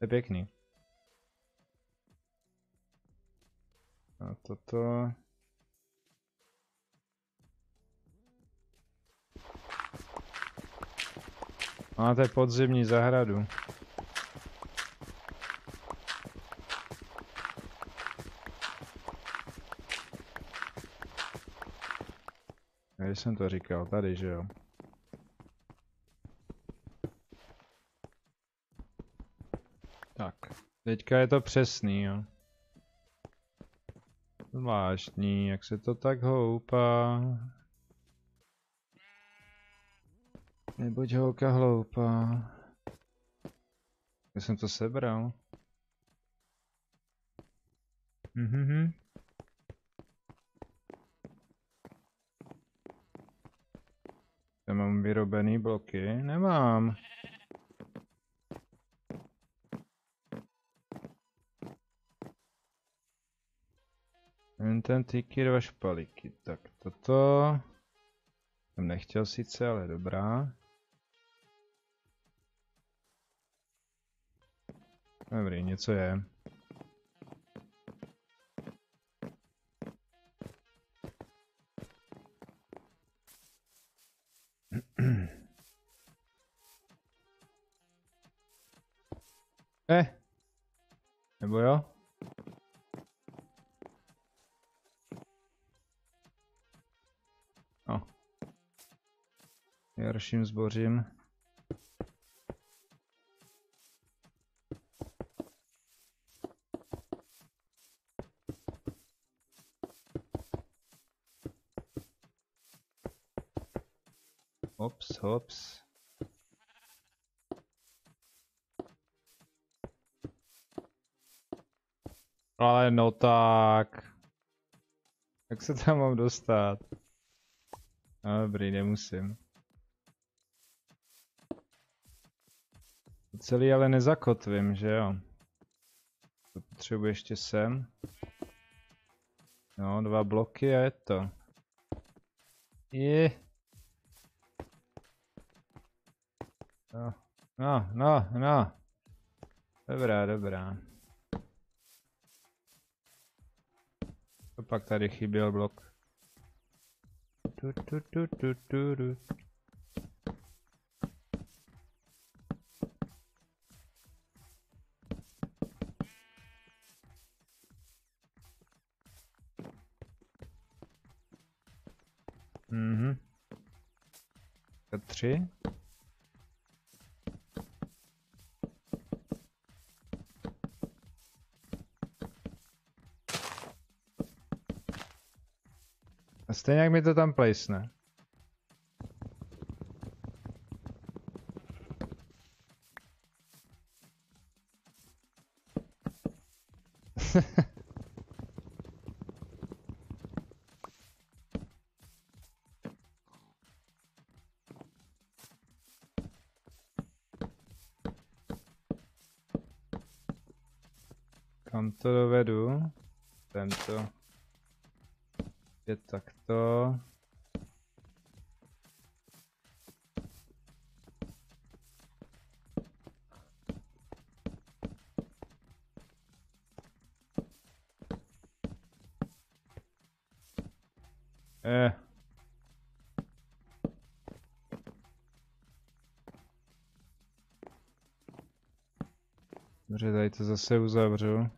je pěkný. A toto... Máte podzimní zahradu. Když jsem to říkal, tady, že jo. Tak, teďka je to přesný, jo. Zvláštní, jak se to tak houpá. Nebuď holka hloupá. Já jsem to sebral. Mhm. Tam mám vyrobený bloky? Nemám. Jen ten tyky, dva špalíky. Tak toto... Jsem nechtěl sice, ale dobrá. Dobrý, něco je. Nebo jo? No. Jarším zbořím. Hops, hops. Ale no tak. Jak se tam mám dostat? Dobrý, nemusím. Celý ale nezakotvím, že jo? To potřebuji ještě sem. No, dva bloky a je to. No. Dobrá. To pak tady chyběl blok. Mhm. A tři. Stejně jak mi to tam plejsne. Kam to dovedu? Tento. Je takto. Dobře, tady to zase uzavřu.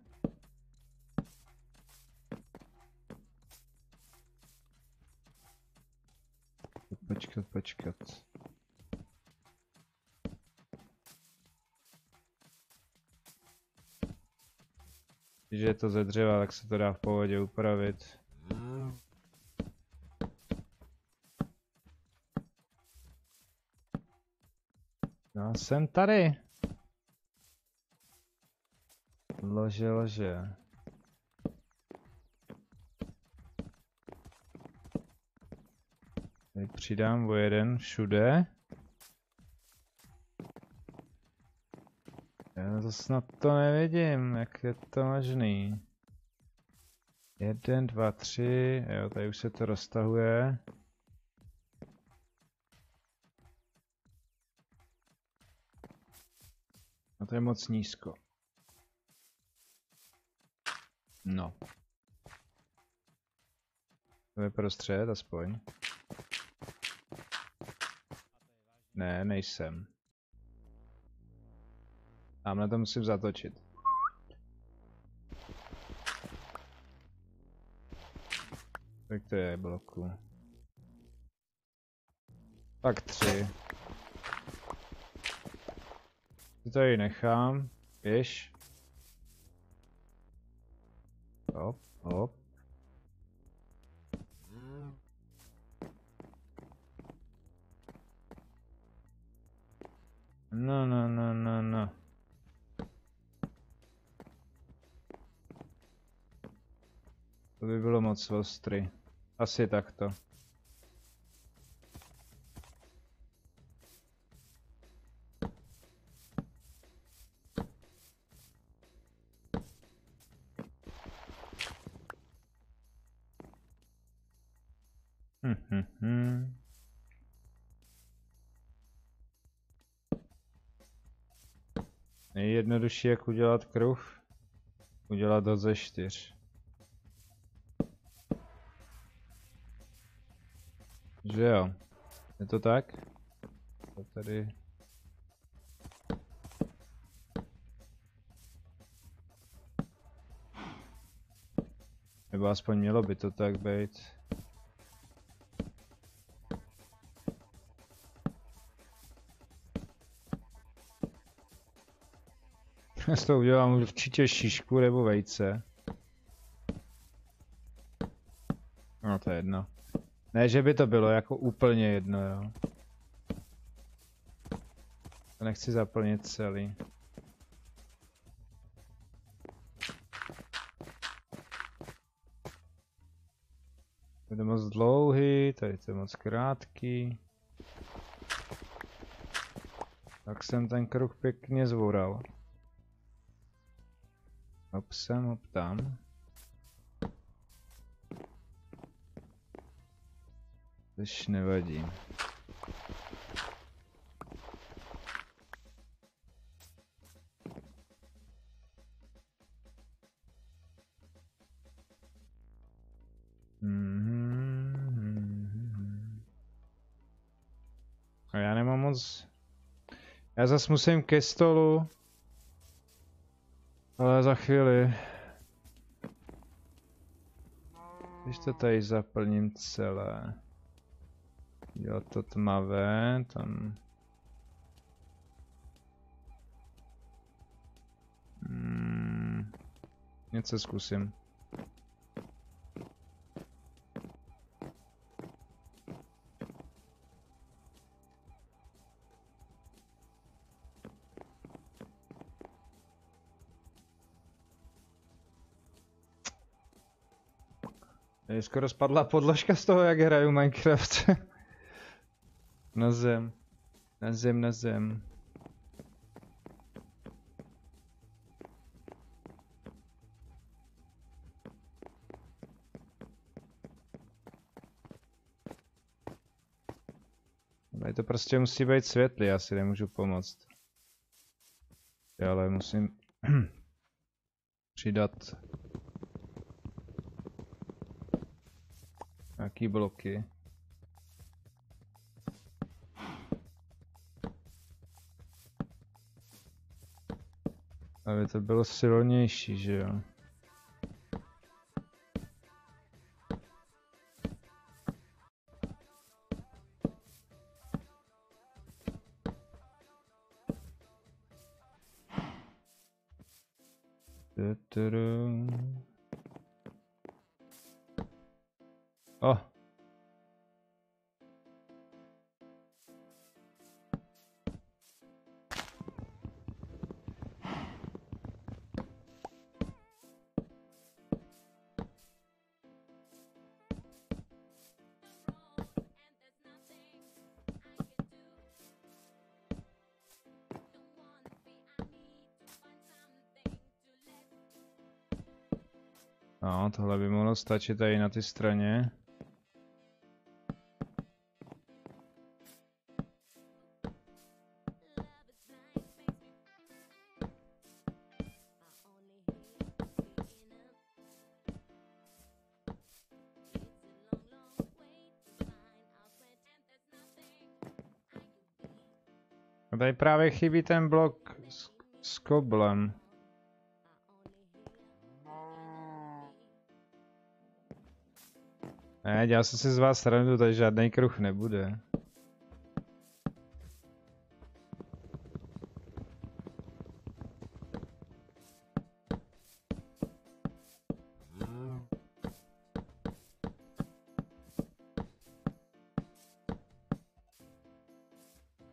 Počkat. Když je to ze dřeva, tak se to dá v pohodě upravit. Já jsem tady. Lože. Přidám o jeden všude. Já to snad to nevidím, jak je to možný. 1, 2, 3, jo, tady už se to roztahuje. No to je moc nízko. No. To je prostřed aspoň. Ne, nejsem. Tamhle to musím zatočit. Tak to je bloku. Tak 3. Ty to tady nechám. Běž. Hop, hop. No, no, no, no, no. To by bylo moc ostrý. Asi takto. Nejjednodušší, jak udělat kruh, udělat ho ze 4. Že jo, je to tak? To tady... Nebo aspoň mělo by to tak být. Já z toho udělám určitě šišku nebo vejce. No to je jedno. Ne, že by to bylo jako úplně jedno, jo. To nechci zaplnit celý. To je moc dlouhý, tady to je moc krátký. Tak jsem ten kruh pěkně zvoral. Hop sem, hop tam. Což nevadí. A já nemám moc... Já zas musím ke stolu. Ale za chvíli. Když to tady zaplním celé. Jo, to tmavé, tam... Něco zkusím. Mě skoro spadla podložka z toho, jak hraju Minecraft. Na zem, na zem, na zem. Ale to prostě musí být světlý, já si nemůžu pomoct. Já ale musím přidat nějaký bloky. Aby to bylo silnější, že jo? Oh. No, tohle by mohlo stačit tady na ty straně. A tady právě chybí ten blok z koblem. Ne, dělal jsem si z vás srandu, takže žádný kruh nebude.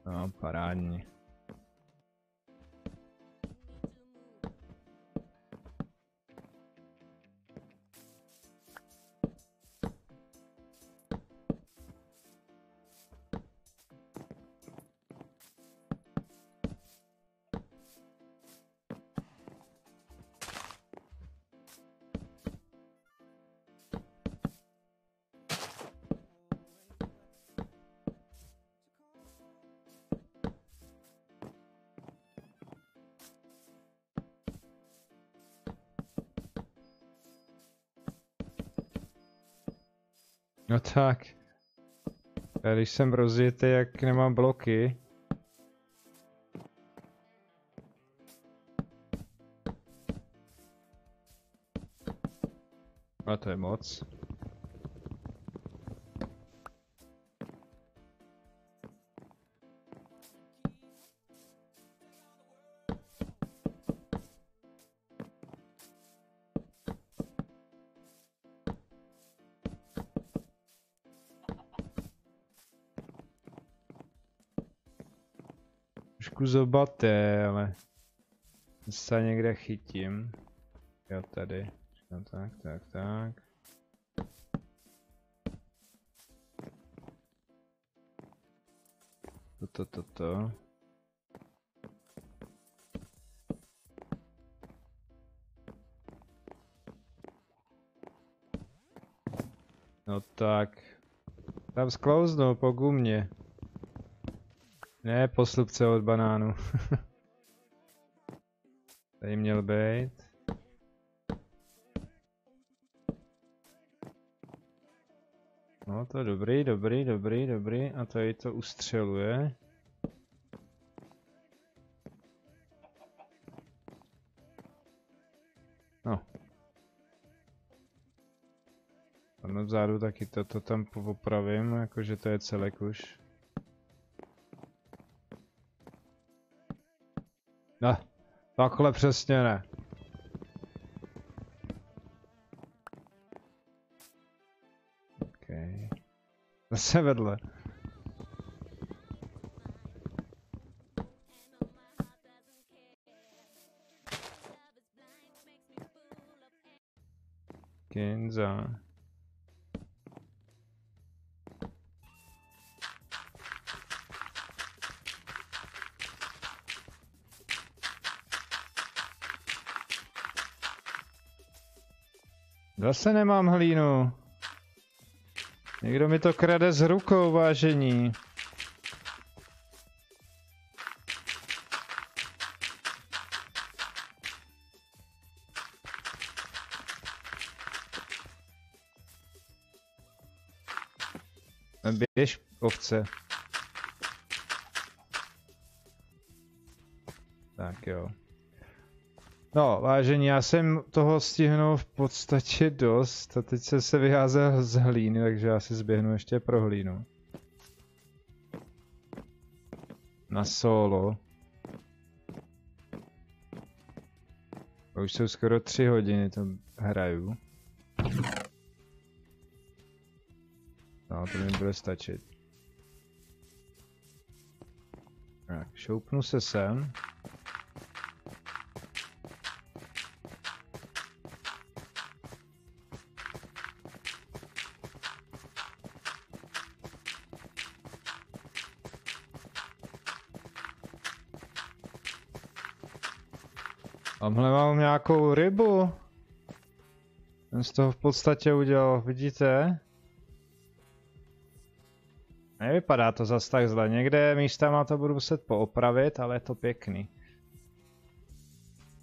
No, parádní. No tak, když jsem rozjetý, jak nemám bloky. A to je moc. Trošku zobaté, ale se někde chytím. Jo, tady. No, tak. Toto. No tak. Tam sklouznou po gumě. Ne, poslupce od banánu. Tady měl být. No to je dobrý. A tady to ustřeluje. No. Tam vzadu taky toto tam popravím, jakože to je celek už. Ne, takhle přesně ne. Okay. Zase vedle. Kinza. Zase nemám hlínu. Někdo mi to krade s rukou, vážení. Běž, ovce. Tak jo. No, vážení, já jsem toho stihnul v podstatě dost a teď jsem se vyházel z hlíny, takže já si zběhnu ještě pro hlínu. Na solo. Už jsou skoro 3 hodiny, to hraju. No, to mi bude stačit. Tak, šoupnu se sem. Tamhle mám nějakou rybu. Ten z toho v podstatě udělal, vidíte? Nevypadá to zas tak zle. Někde místama to budu muset poopravit, ale je to pěkný.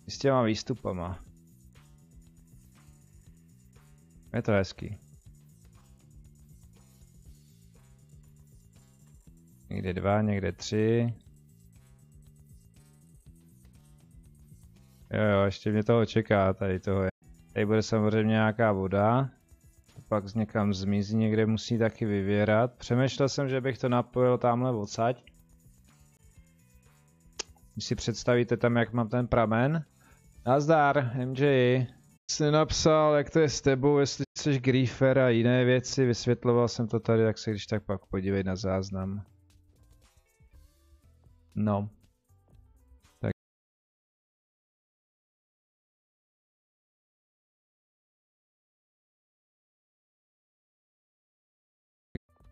I s těma výstupama. Je to hezký. Někde 2, někde 3. Jo, ještě mě toho čeká, tady toho je. Tady bude samozřejmě nějaká voda. Pak někam zmizí, někde musí taky vyvěrat. Přemýšlel jsem, že bych to napojil tamhle odsaď. Když si představíte tam, jak mám ten pramen. Nazdar, MJ. Jsi napsal, jak to je s tebou, jestli jsi griefer a jiné věci. Vysvětloval jsem to tady, tak se když tak pak podívej na záznam. No. Tak.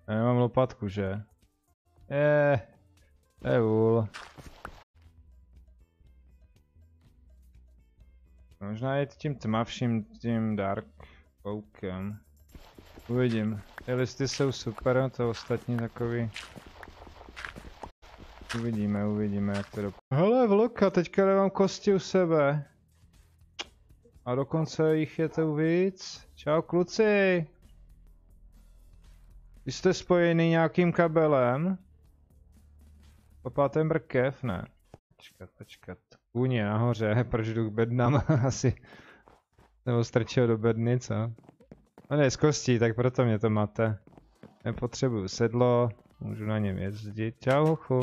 Já nemám lopatku, že? Evul. Možná jít tím tmavším, tím dark oakem. Uvidím. Ty listy jsou super, to ostatní takový. Uvidíme, uvidíme, jak to dopadne. Hele, vloka, teďka nemám kosti u sebe. A dokonce jich je to víc. Čau, kluci. Vy jste spojený nějakým kabelem? Popáte mrkev, ne? Počkat, počkat. Kůně nahoře, proč jdu k bednám asi. Nebo strčil do bedny, co? On je z kostí, tak proto mě to máte. Nepotřebuju sedlo, můžu na něm jezdit. Čau, hochu.